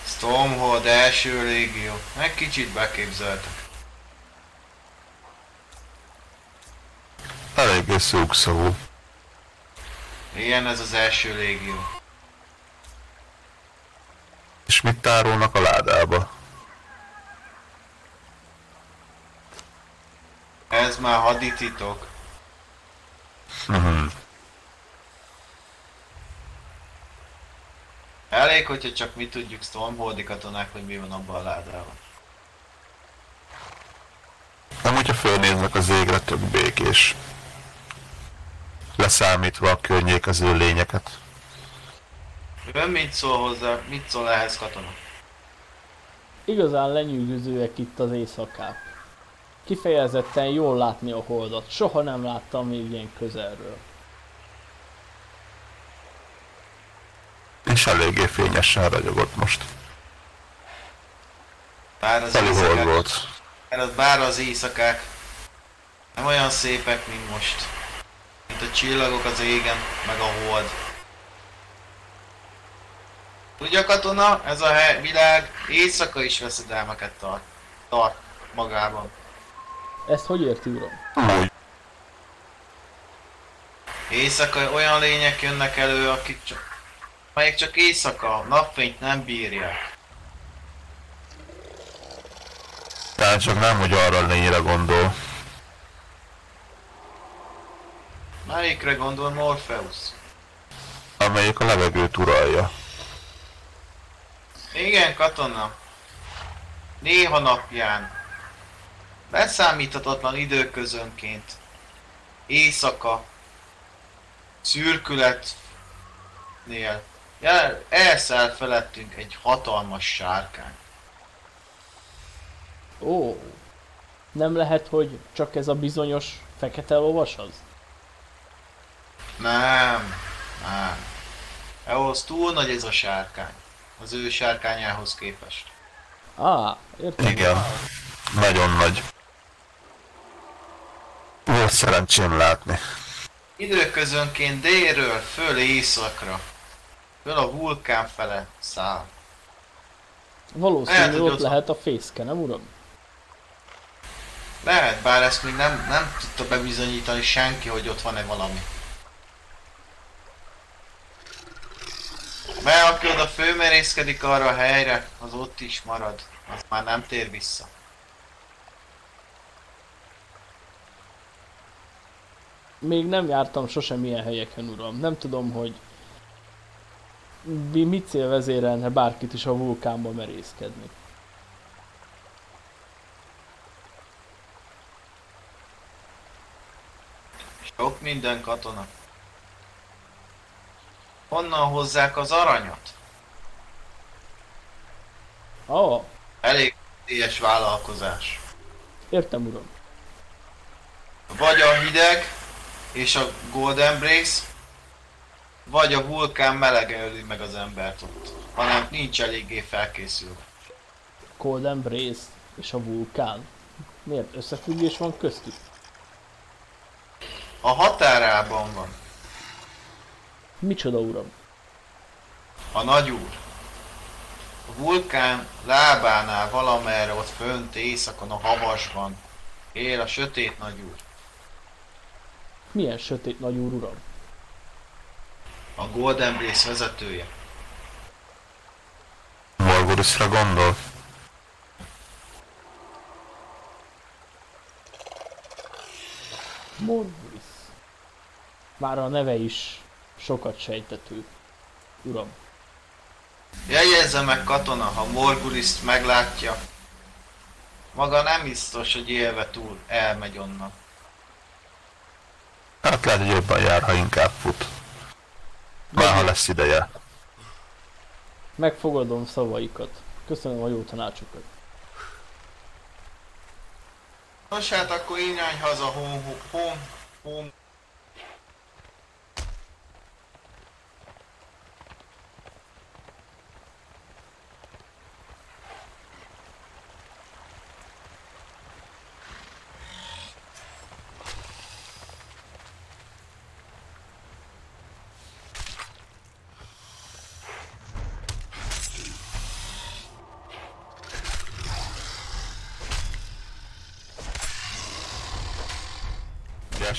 Stormhold első légió, meg kicsit beképzeltek. Eléggé szókszavú. Igen, ez az első légió. És mit tárolnak a ládába? Ez már hadititok. Uh-huh. Elég, hogyha csak mi tudjuk, Stormholdi katonák, hogy mi van abban a ládában. Nem, hogyha fölnéznek az égre, tök békés. Leszámítva a környék az ő lényeket. Ön mit szól hozzá, mit szól ehhez katona? Igazán lenyűgözőek itt az éjszakák. Kifejezetten jól látni a holdat, soha nem láttam még ilyen közelről. És eléggé fényesen ragyogott most. Bár az éjszakák, volt. Bár az éjszakák nem olyan szépek, mint most. Mint a csillagok az égen, meg a hold. Tudja katona, ez a világ éjszaka is veszedelmeket tart, tart magában. Ezt hogy érti uram? Éjszaka olyan lények jönnek elő, akik csak, amelyek csak éjszaka, napfényt nem bírják. Tehát csak nem, hogy arra a lényre gondol. Melyikre gondol Morpheus? Amelyik a levegőt uralja. Igen, katona. Néha napján. Beszámíthatatlan időközönként. Éjszaka. Szürkületnél. Elszáll felettünk egy hatalmas sárkány. Ó. Nem lehet, hogy csak ez a bizonyos fekete lovas az? Nem, nem. Ahhoz túl nagy ez a sárkány. Az ő sárkányához képest. Á, értem. Igen, nagyon nagy. Volt szerencsém látni. Időközönként délről föl éjszakra. Föl a vulkán fele száll. Valószínűleg lehet, ott, ott lehet a fészke, nem uram? Lehet, bár ezt még nem, nem tudta bebizonyítani senki, hogy ott van-e valami. Mert aki oda fölmerészkedik arra a helyre, az ott is marad. Az már nem tér vissza. Még nem jártam sosem ilyen helyeken, uram. Nem tudom, hogy mi cél vezérelne bárkit is a vulkánba merészkedni. Sok minden katona. Honnan hozzák az aranyat? Ó. Oh. Elég veszélyes vállalkozás. Értem, uram. Vagy a hideg és a Golden Brace, vagy a vulkán melege öli meg az embert ott, hanem nincs eléggé felkészülve. Golden Brace és a vulkán? Miért összefüggés van köztük? A határában van. Micsoda uram? A nagyúr. A vulkán lábánál valamerre ott fönt éjszakon a havasban él a sötét nagyúr. Milyen sötét nagyúr uram? A Golden Brace vezetője. Morgurisztra gondol. Morguriszt. Már a neve is sokat sejtető, uram. Jegyezze meg katona, ha Morguriszt meglátja. Maga nem biztos, hogy élve túl elmegy onnan. Hát Hát lehet, hogy jobban jár, ha inkább fut. Már ha lesz ideje. Megfogadom szavaikat. Köszönöm a jó tanácsokat. Nos hát akkor irány haza, hom, hom, hom.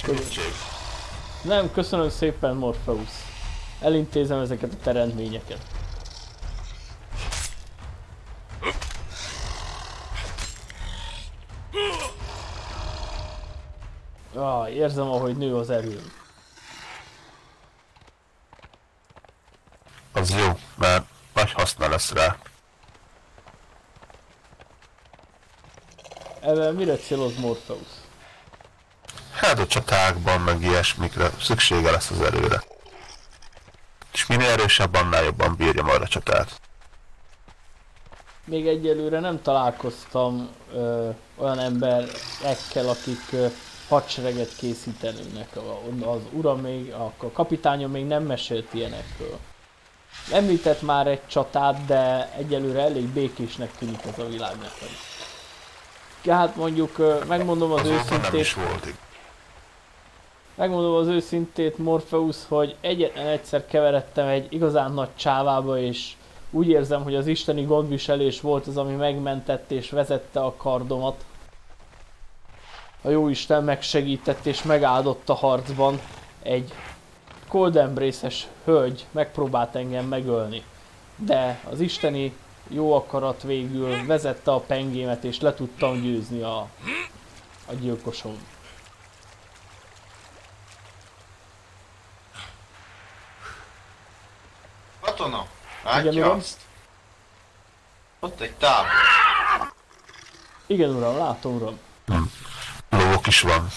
Köszönöm. Nem, köszönöm szépen, Morpheus. Elintézem ezeket a teremtményeket. Ah, érzem, ahogy nő az erőm. Az jó, mert nagy haszna lesz rá. Ezzel mire céloz, Morpheus? Hát a csatákban, meg ilyesmikre szüksége lesz az erőre. És minél erősebb, annál jobban bírja majd a csatát. Még egyelőre nem találkoztam ö, olyan emberekkel, akik ö, hadsereget készítenének. Az ura még, a kapitánya még nem mesélt ilyenekről. Említett már egy csatát, de egyelőre elég békésnek tűnik ez a világ nekem. Hát mondjuk, ö, megmondom az őszintét... Megmondom az őszintét, Morpheus, hogy egyetlen egyszer keveredtem egy igazán nagy csávába, és úgy érzem, hogy az isteni gondviselés volt az, ami megmentett és vezette a kardomat. A jóisten megsegített és megáldott a harcban. Egy Golden Brace-es hölgy megpróbált engem megölni, de az isteni jó akarat végül vezette a pengémet, és le tudtam győzni a, a gyilkosom. Katona, látja azt? Ott egy tábor. Igen uram, látom uram. Lovok is van.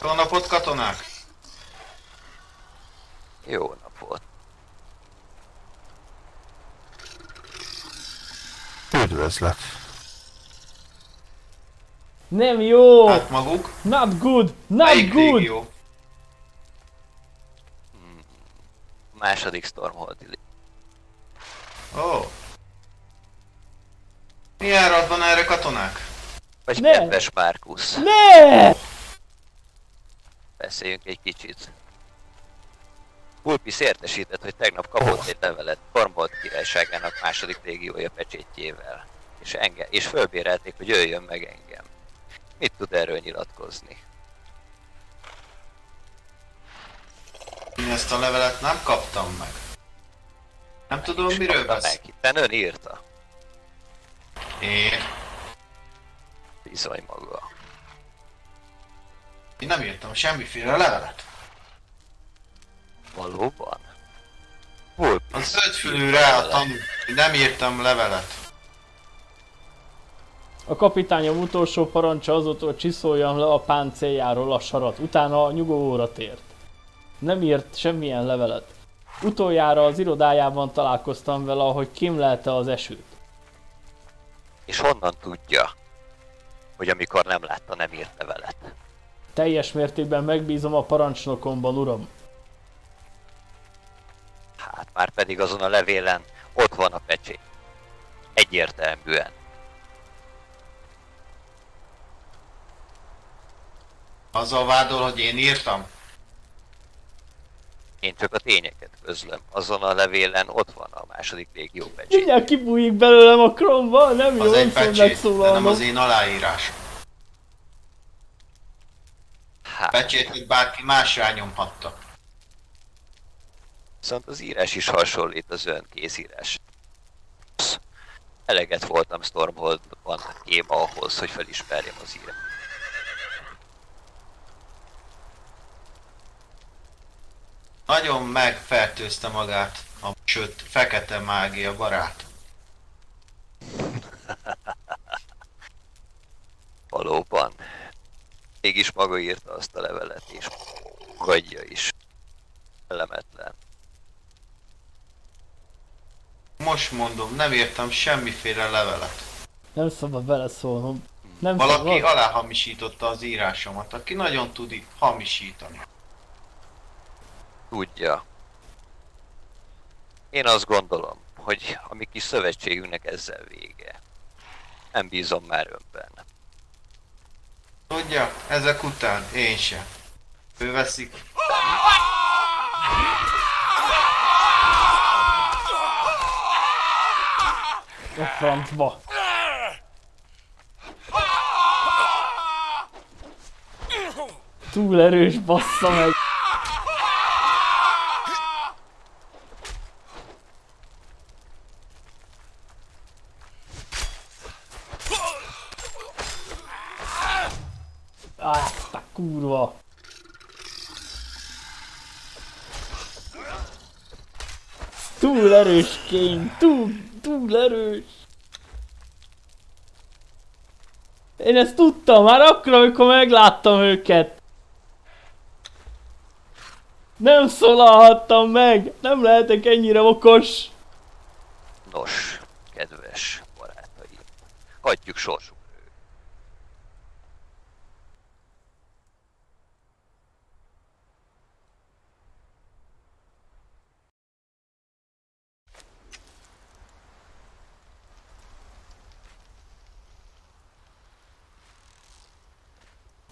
Jó napot, katonák! Jó napot! Üdvözlet! Nem jó! Hát maguk? Not good! Not Melyik good! Jó? Hmm. Második Stormholdi. Ó! Oh. Mi árat van erre, katonák? Vagy ne. Kedves Marcus! Ne! Beszéljünk egy kicsit. Pulpis értesített, hogy tegnap kapott egy levelet Stormhold királyságának második régiója pecsétjével, és, engem, és fölbérelték, hogy jöjjön meg engem. Mit tud erről nyilatkozni? Én ezt a levelet nem kaptam meg. Nem tudom, miről beszél. Te ön írta. Én? Bizony maga. Én nem írtam semmiféle levelet. Valóban? Hol? A zöldfülű ráadtam, nem írtam levelet. A kapitányom utolsó parancsa az volt, hogy csiszoljam le a páncéljáról a sarat, utána a nyugovóra tért. Nem írt semmilyen levelet. Utoljára az irodájában találkoztam vele, ahogy kémlelte az esőt. És honnan tudja, hogy amikor nem látta, nem írt levelet? Teljes mértékben megbízom a parancsnokomban, uram. Hát már pedig azon a levélen ott van a pecsét. Egyértelműen. Azzal vádol, hogy én írtam? Én csak a tényeket közlöm. Azon a levélen ott van a második régió pecsét. Mindjárt kibújik belőlem a kromba, nem jó, nem szólnak. De nem az én aláírásom. Hát. Pecsétet bárki más rányomhatta. Viszont az írás is hasonlít az ön kézírás. Eleget voltam Stormholdban kém ahhoz, hogy felismerjem az írást. nagyon megfertőzte magát, a, sőt, fekete mágia barát. Valóban. Mégis maga írta azt a levelet, és hagyja is. Kellemetlen. Most mondom, nem írtam semmiféle levelet. Nem szabad beleszólnom. Nem Valaki szabad. aláhamisította az írásomat, aki nagyon tud hamisítani. Tudja. Én azt gondolom, hogy a mi kis szövetségünknek ezzel vége. Nem bízom már önben. Tudja, ezek után én sem. Ő veszik. A francba. Túl erős, bassza meg. Átta kurva. Túl erős, kény, túl, túl erős. Én ezt tudtam már akkor, amikor megláttam őket. Nem szólalhattam meg, nem lehetek ennyire okos. Nos, kedves barátaim, hagyjuk sorsunk.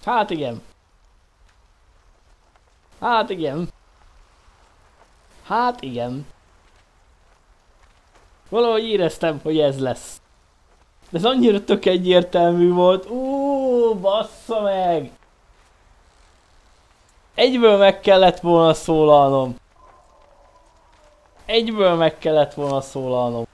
Hát igen. Hát igen. Hát igen. Valahogy éreztem, hogy ez lesz. De ez annyira tök egyértelmű volt. Úúúú, bassza meg! Egyből meg kellett volna szólalnom. Egyből meg kellett volna szólalnom.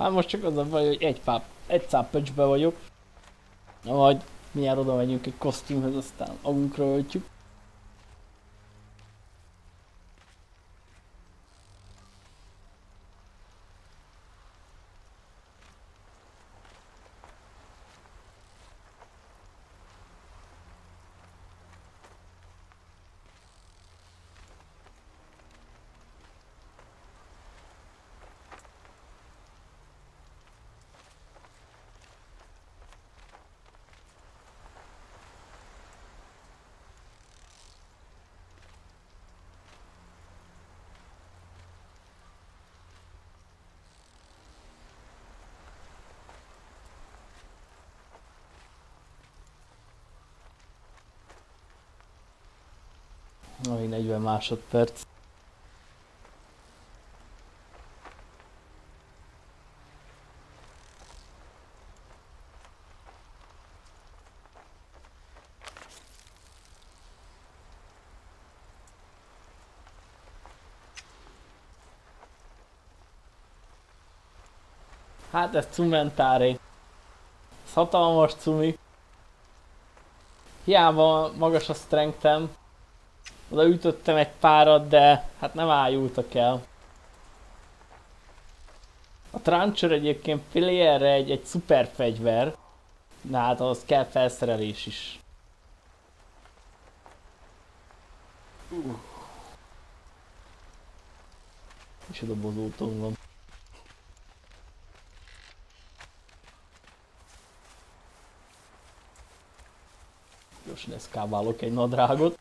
Hát most csak az a baj, hogy egy páp, egy száppöcsbe vagyok. Na majd mindjárt oda megyünk egy kosztümhöz, aztán agunkra öltjük. Na, még negyven másodperc. Hát ez cumentári. Ez hatalmas cumi. Hiába magas a strengthem. Oda ütöttem egy párat, de hát nem ájultak el. A Trancher egyébként Pilierre egy, egy szuper fegyver. De hát ahhoz kell felszerelés is. Uh. És a dobozó tongom. Gyorsan eszkábálok egy nadrágot.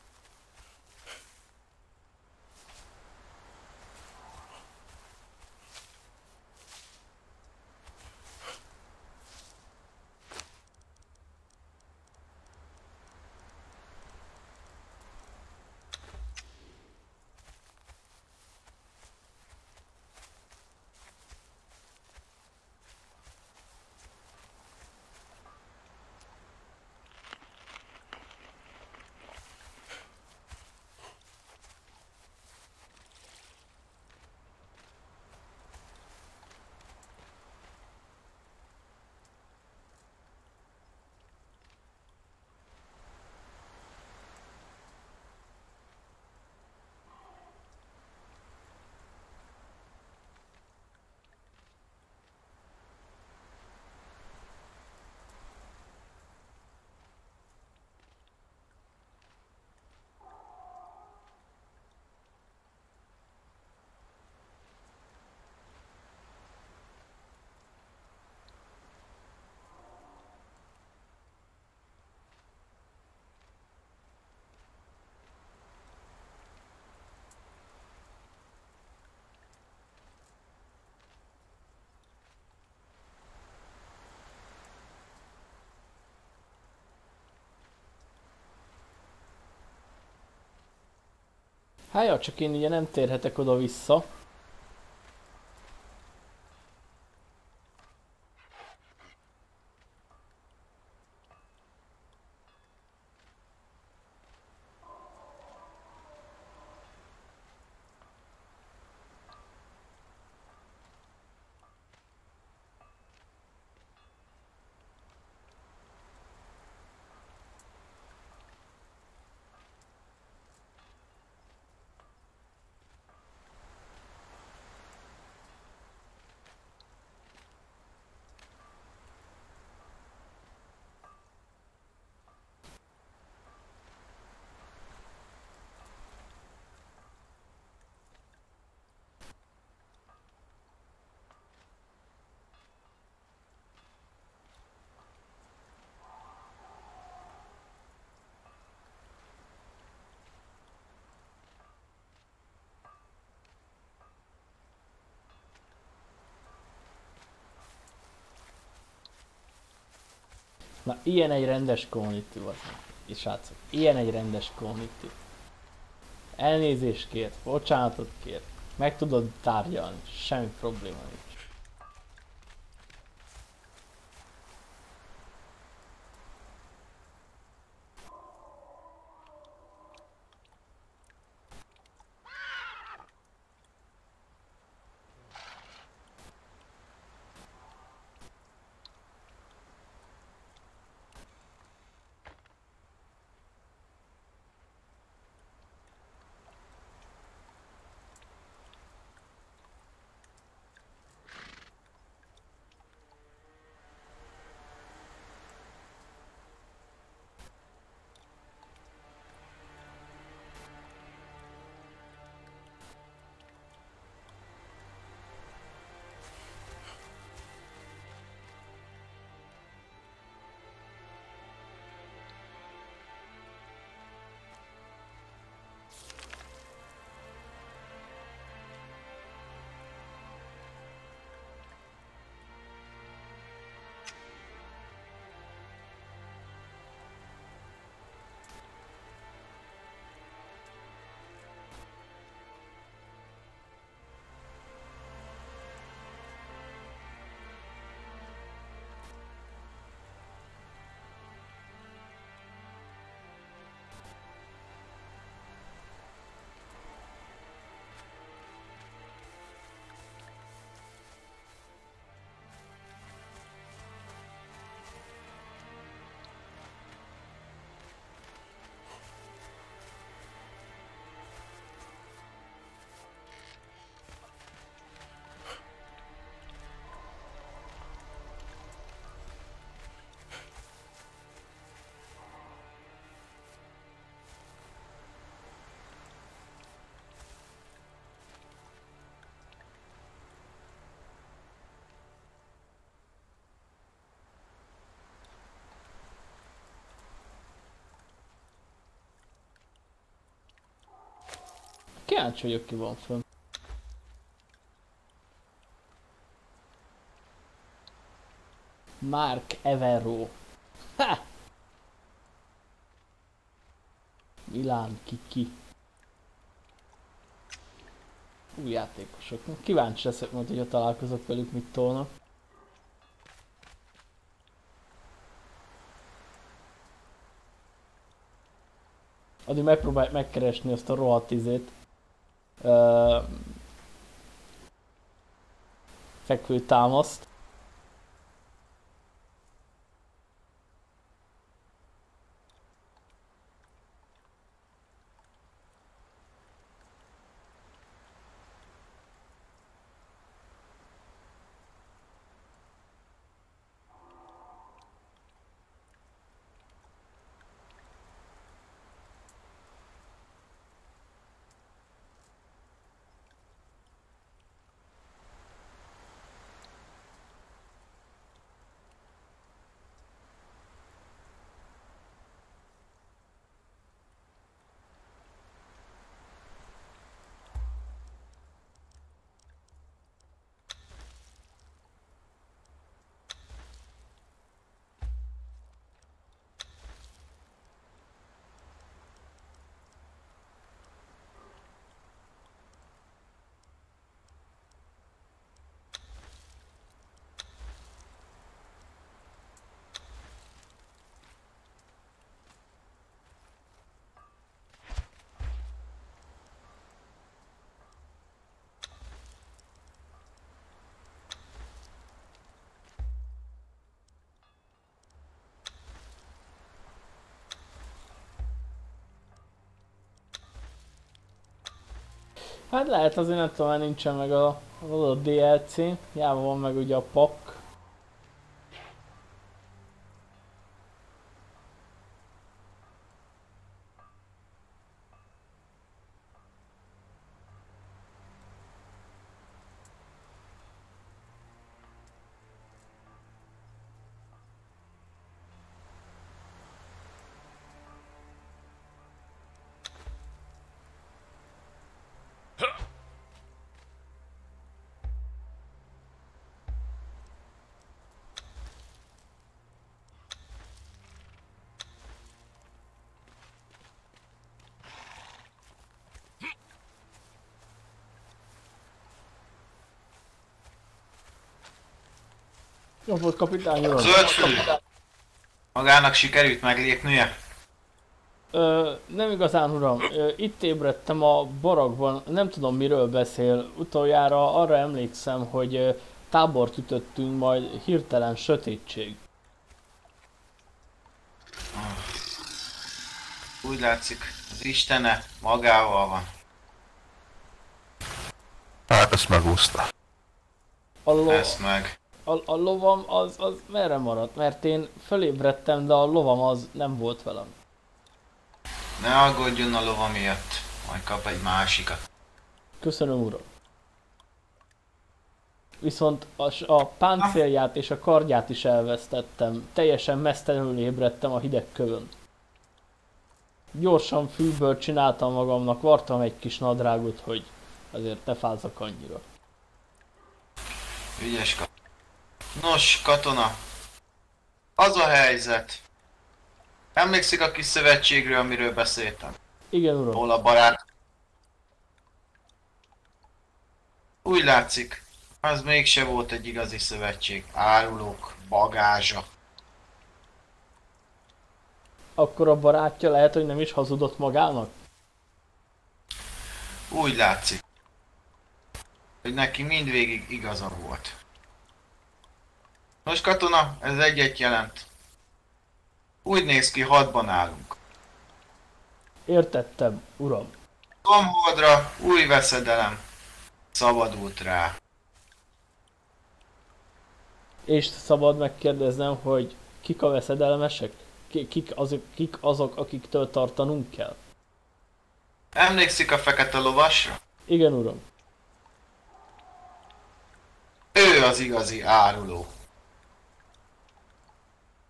Hát ja, csak én ugye nem térhetek oda-vissza. Na, ilyen egy rendes community volt. És srácok, ilyen egy rendes community. Elnézést kért, bocsánatot kért, meg tudod tárgyalni, semmi probléma nincs. Kíváncsi vagyok, ki van fönn. Mark Evero. Ha! Milán Kiki. Új játékosok. Kíváncsi leszek majd, hogyha találkozok velük, mit tolnak. Addig megpróbáljuk megkeresni azt a rohadt izét. Uh, fekvő támaszt. Hát lehet, azért nem tudom, mert nincsen meg a, az adott dé el cé. Jában van meg ugye a pak. Jó volt, kapitány, jól. Zöldfülű! Magának sikerült meglépnie? Ö, nem igazán, uram. Ö, itt ébredtem a barakban, nem tudom miről beszél. Utoljára arra emlékszem, hogy ö, tábort ütöttünk, majd hirtelen sötétség. Úgy látszik, az Istene magával van. Hát ezt megúszta. Aló. Ezt meg. A, a lovam az, az merre maradt? Mert én fölébredtem, de a lovam az nem volt velem. Ne aggódjon a lovam miatt, majd kap egy másikat. Köszönöm, uram. Viszont a, a páncélját és a kardját is elvesztettem. Teljesen mesztelenül ébredtem a hideg kövön. Gyorsan fűből csináltam magamnak, vartam egy kis nadrágot, hogy azért ne fázzak annyira. Ügyes kap. Nos, katona, az a helyzet. Emlékszik a kis szövetségről, amiről beszéltem? Igen, uram. Hol a barát? Úgy látszik, az mégse volt egy igazi szövetség. Árulók bagázsa. Akkor a barátja lehet, hogy nem is hazudott magának? Úgy látszik, hogy neki mindvégig igaza volt. Nos katona, ez egyet jelent. Úgy néz ki, hadban állunk. Értettem, uram. Stormholdra új veszedelem szabadult rá. És szabad megkérdeznem, hogy kik a veszedelmesek? Kik azok, kik azok, akiktől tartanunk kell? Emlékszik a fekete lovasra? Igen, uram. Ő az igazi áruló.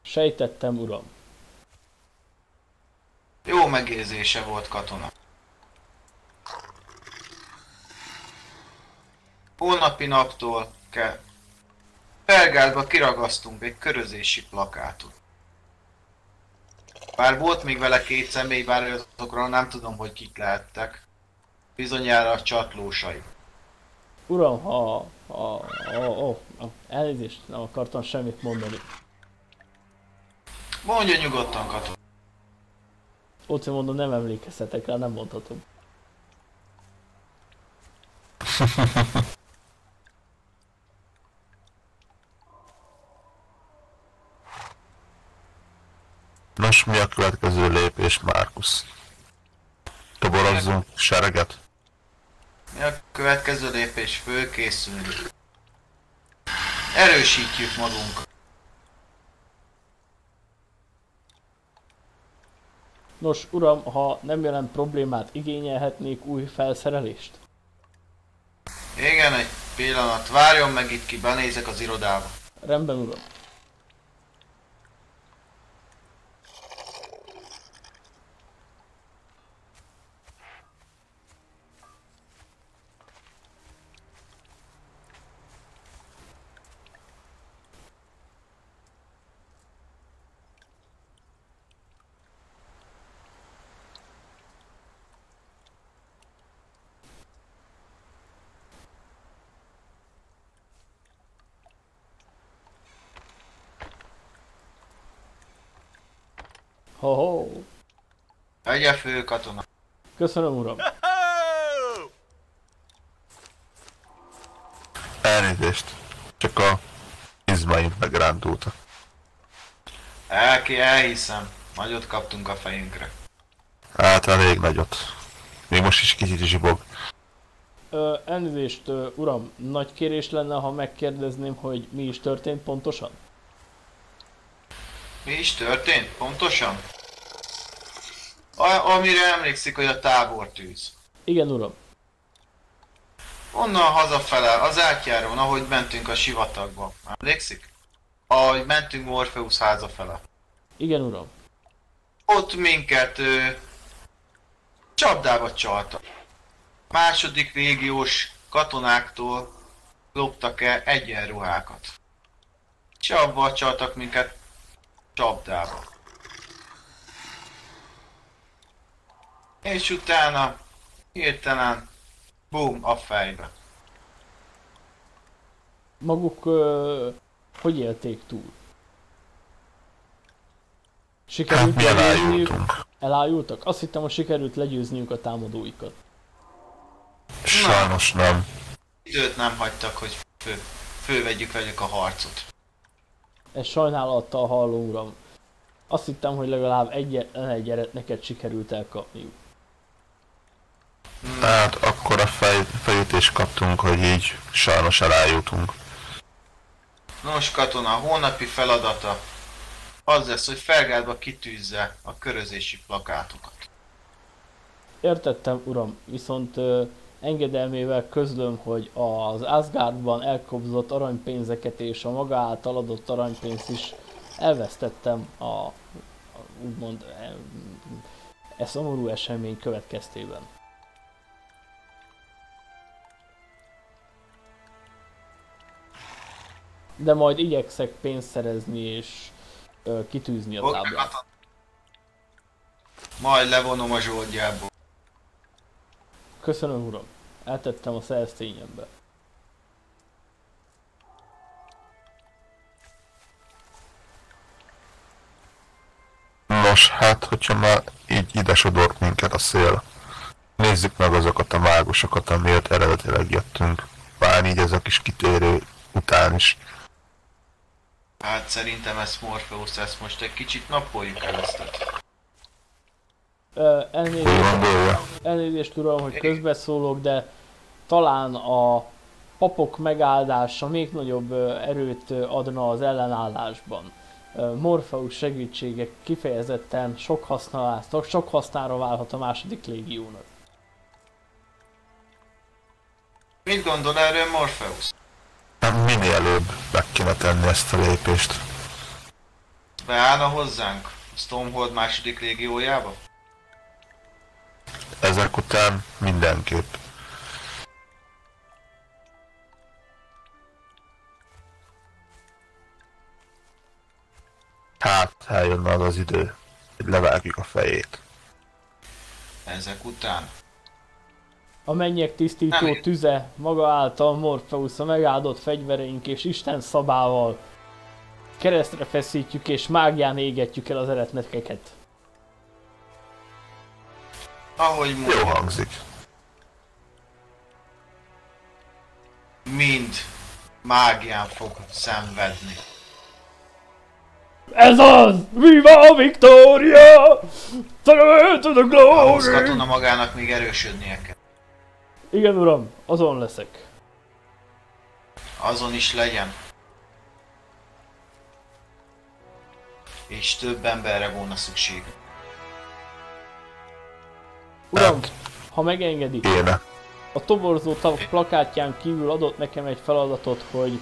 Sejtettem, uram. Jó megérzése volt, katona. Holnapi naptól kell. Felgárdba kiragasztunk egy körözési plakátot. Bár volt még vele két személy, bár azokról nem tudom, hogy kik lehettek. Bizonyára a csatlósai. Uram, ha... ha... ha... elnézést, nem akartam semmit mondani. Mondja nyugodtan, katona. Ott én mondom, nem emlékezhetek rá, nem mondhatom. Nos, mi a következő lépés, Marcus? Toborozzunk sereget? Mi a következő lépés? Fölkészülünk. Erősítjük magunkat. Nos, uram, ha nem jelent problémát, igényelhetnék új felszerelést? Igen, egy pillanat. Várjon meg itt ki, benézek az irodába. Rendben, uram. Ho-ho! Vegye fő, katona! Köszönöm, uram! Elnézést! Csak a izmaim megrándultak. Elki, elhiszem. Nagyot kaptunk a fejünkre. Hát elég nagyot. Még most is kicsit zsibog. Ö, elnézést, ö, uram, nagy kérés lenne, ha megkérdezném, hogy mi is történt pontosan? Mi is történt pontosan? A, amire emlékszik, hogy a tábortűz. Igen, uram. Onnan hazafele, az átjárón, ahogy mentünk a sivatagba. Emlékszik? Ahogy mentünk Morpheus házafele. Igen, uram. Ott minket ö, csapdába csaltak. Második régiós katonáktól loptak el egyenruhákat. És abba csaltak minket csapdába. És utána hirtelen bum a fejbe. Maguk ö, hogy élték túl? Sikerült legyőzniük? Elájultak? Azt hittem, hogy sikerült legyőzniük a támadóikat. Sajnos nem. nem. Időt nem hagytak, hogy fő, fővegyük velük a harcot. Ez sajnálattal hallom, uram. Azt hittem, hogy legalább egyetlen egy eret neked sikerült elkapniuk. Hát akkor a fej, fejütést kaptunk, hogy így sajnos elájutunk. Nos, katona, holnapi feladata az lesz, hogy Felgárdba kitűzze a körözési plakátokat. Értettem, uram, viszont ö, engedelmével közlöm, hogy az Asgardban elkobzott aranypénzeket és a maga által adott aranypénzt is elvesztettem a, a úgymond e, e szomorú esemény következtében. De majd igyekszek pénzt szerezni és ö, kitűzni a táblát. Majd levonom a zsoldjából. Köszönöm, uram. Eltettem a szerszényembe. Nos, hát, hogyha már így ide sodort minket a szél. Nézzük meg azokat a mágusokat, amiért eredetileg jöttünk. Bár így ez a kis kitérő után is. Hát szerintem ezt Morpheus, ezt most egy kicsit napoljuk el ezt. Ö, elnézést, elnézést uram, hogy közbeszólok, de talán a papok megáldása még nagyobb erőt adna az ellenállásban. Morpheus segítsége kifejezetten sok használásztak, sok hasznára válhat a második légiónak. Mit gondol erről Morpheus? Nem, minél előbb meg kéne tenni ezt a lépést. Beállna hozzánk a Stormhold második légiójába? Ezek után mindenképp. Hát, eljönne az az idő, hogy levágjuk a fejét. Ezek után? A mennyek tisztító Nem. tüze, maga által Morpheus a megáldott fegyvereink és Isten szabával keresztre feszítjük és mágián égetjük el az eretnekeket. Ahogy mondjuk. Jó hangzik. Mind mágián fog szenvedni. Ez az! Viva a Victoria! True to the glory! Ahhoz katona magának még erősödnie kell. Igen, uram, azon leszek. Azon is legyen. És több emberre volna szükség. Uram, ha megengedik, a toborzó plakátján kívül adott nekem egy feladatot, hogy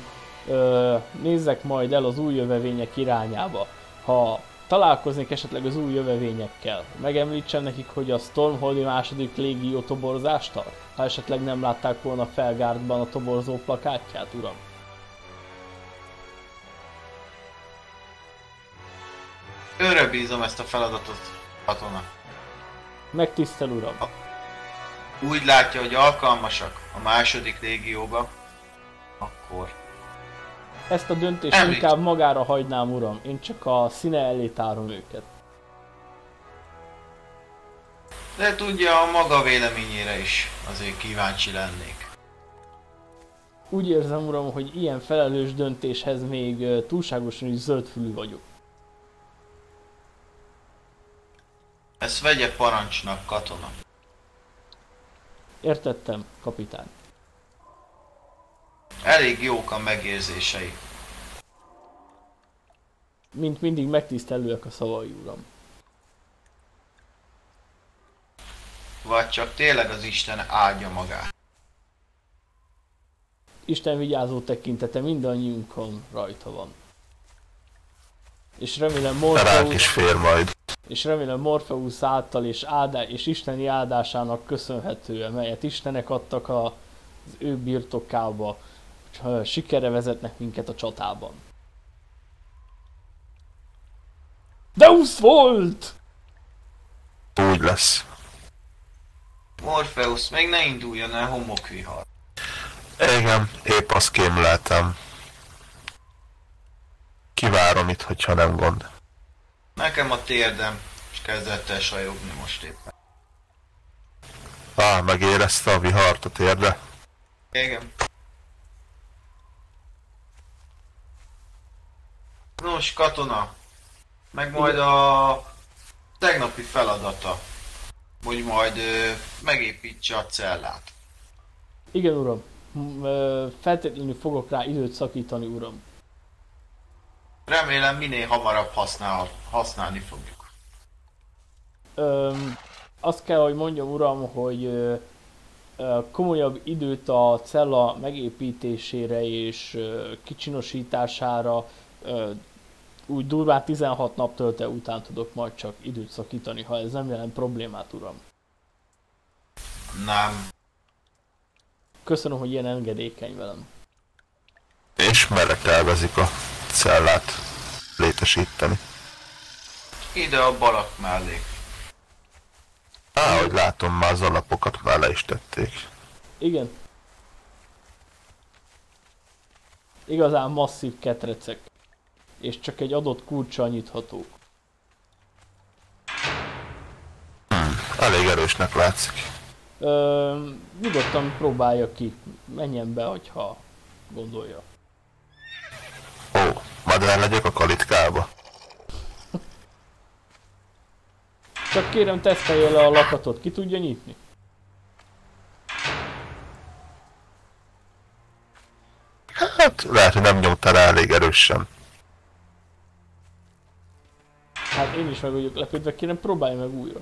ö, nézzek majd el az új jövevények irányába. Ha találkoznék esetleg az új jövevényekkel, megemlítsem nekik, hogy a Stormholdi második légió toborzást tart, ha esetleg nem látták volna Felgárdban a toborzó plakátját, uram. Őre bízom ezt a feladatot, katona. Megtisztel, uram. Úgy látja, hogy alkalmasak a második légióba, akkor... Ezt a döntést Említ. inkább magára hagynám, uram. Én csak a színe elé tárom őket. De tudja, a maga véleményére is azért kíváncsi lennék. Úgy érzem, uram, hogy ilyen felelős döntéshez még túlságosan is zöldfülű vagyok. Ezt vegye parancsnak, katona. Értettem, kapitány. Elég jók a megérzései. Mint mindig megtisztelőek a szavai, uram. Vagy csak tényleg az Isten áldja magát. Isten vigyázó tekintete mindannyiunkon rajta van. És remélem Morpheus is fér majd. És remélem Morpheus által és, áldá, és isteni áldásának köszönhetően, melyet Istenek adtak a, az ő birtokába, sikerre vezetnek minket a csatában. Deus volt! Úgy lesz. Morpheus, még ne induljon el homokvihar. Igen, épp azt kémleltem. Kivárom itt, hogyha nem gond. Nekem a térdem, és kezdett el sajogni most éppen. Á, megérezte a vihart a térde? Igen. Nos, katona, meg majd a tegnapi feladata, hogy majd ö, megépítse a cellát. Igen, uram. Feltétlenül fogok rá időt szakítani, uram. Remélem minél hamarabb használ, használni fogjuk. Öm, azt kell, hogy mondjam, uram, hogy ö, ö, komolyabb időt a cella megépítésére és ö, kicsinosítására ö, úgy durván tizenhat nap tölte után tudok majd csak időt szakítani, ha ez nem jelent problémát, uram. Nem. Köszönöm, hogy ilyen engedékeny velem. És merre tervezik a cellát létesíteni? Ide a balak mellé. Ahogy látom, már az alapokat már le is tették. Igen. Igazán masszív ketrecek. És csak egy adott kulccsal nyithatók. Hmm, elég erősnek látszik. Ö, nyugodtan próbálja ki. Menjen be, hogyha gondolja. Ó, madár legyek a kalitkába. Csak kérem, tesztelje le a lakatot. Ki tudja nyitni? Hát, lehet, hogy nem nyomta rá elég erősen. Hát én is meg vagyok lepődve, kérem, próbálj meg újra.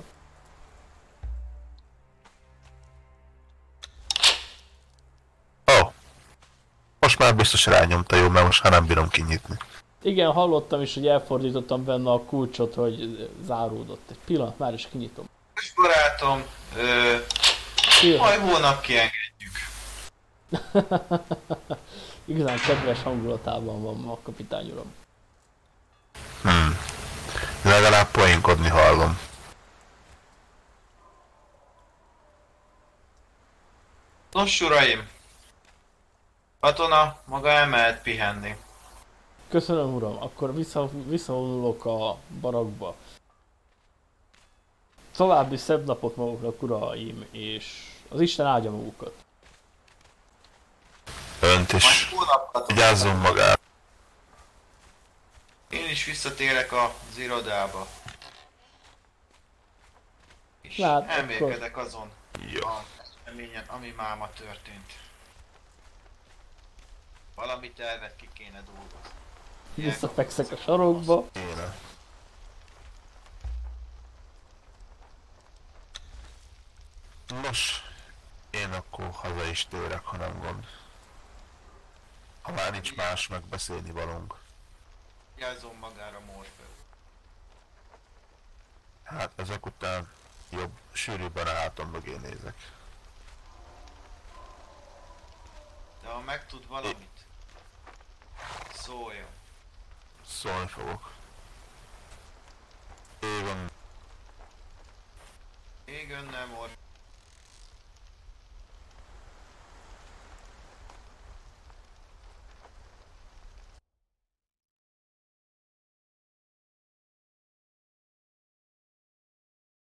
Oh. Most már biztos rányomta, jó, mert most már nem bírom kinyitni. Igen, hallottam is, hogy elfordítottam benne a kulcsot, hogy záródott. Egy pillanat, már is kinyitom. És barátom, ö... majd holnap kiengedjük. Igazán kedves hangulatában van ma a kapitány uram. Hmm. Legalább poénkodni hallom. Nos, uraim! Katona maga elmehet pihenni. Köszönöm, uram. Akkor vissza, visszavonulok a barakba. További szebb napot maguknak, uraim, és az Isten áldja magukat. Önt is. Vigyázzon magát. Én is visszatérek az irodába. És lát, elmélkedek akkor azon ja. a eseményen, ami máma történt. Valami tervet ki kéne dolgozni. Visszafekszek a sarokba. Kéne. Nos, én akkor haza is térek, ha nem gond. Ha már nincs más megbeszélni valónk. Jelzom magára Morpheus. Hát ezek után jobb sűrűben a hátam mögé nézek. De ha megtud valamit, szóljon. Szólni fogok. Égön. Égön nem Morpheus.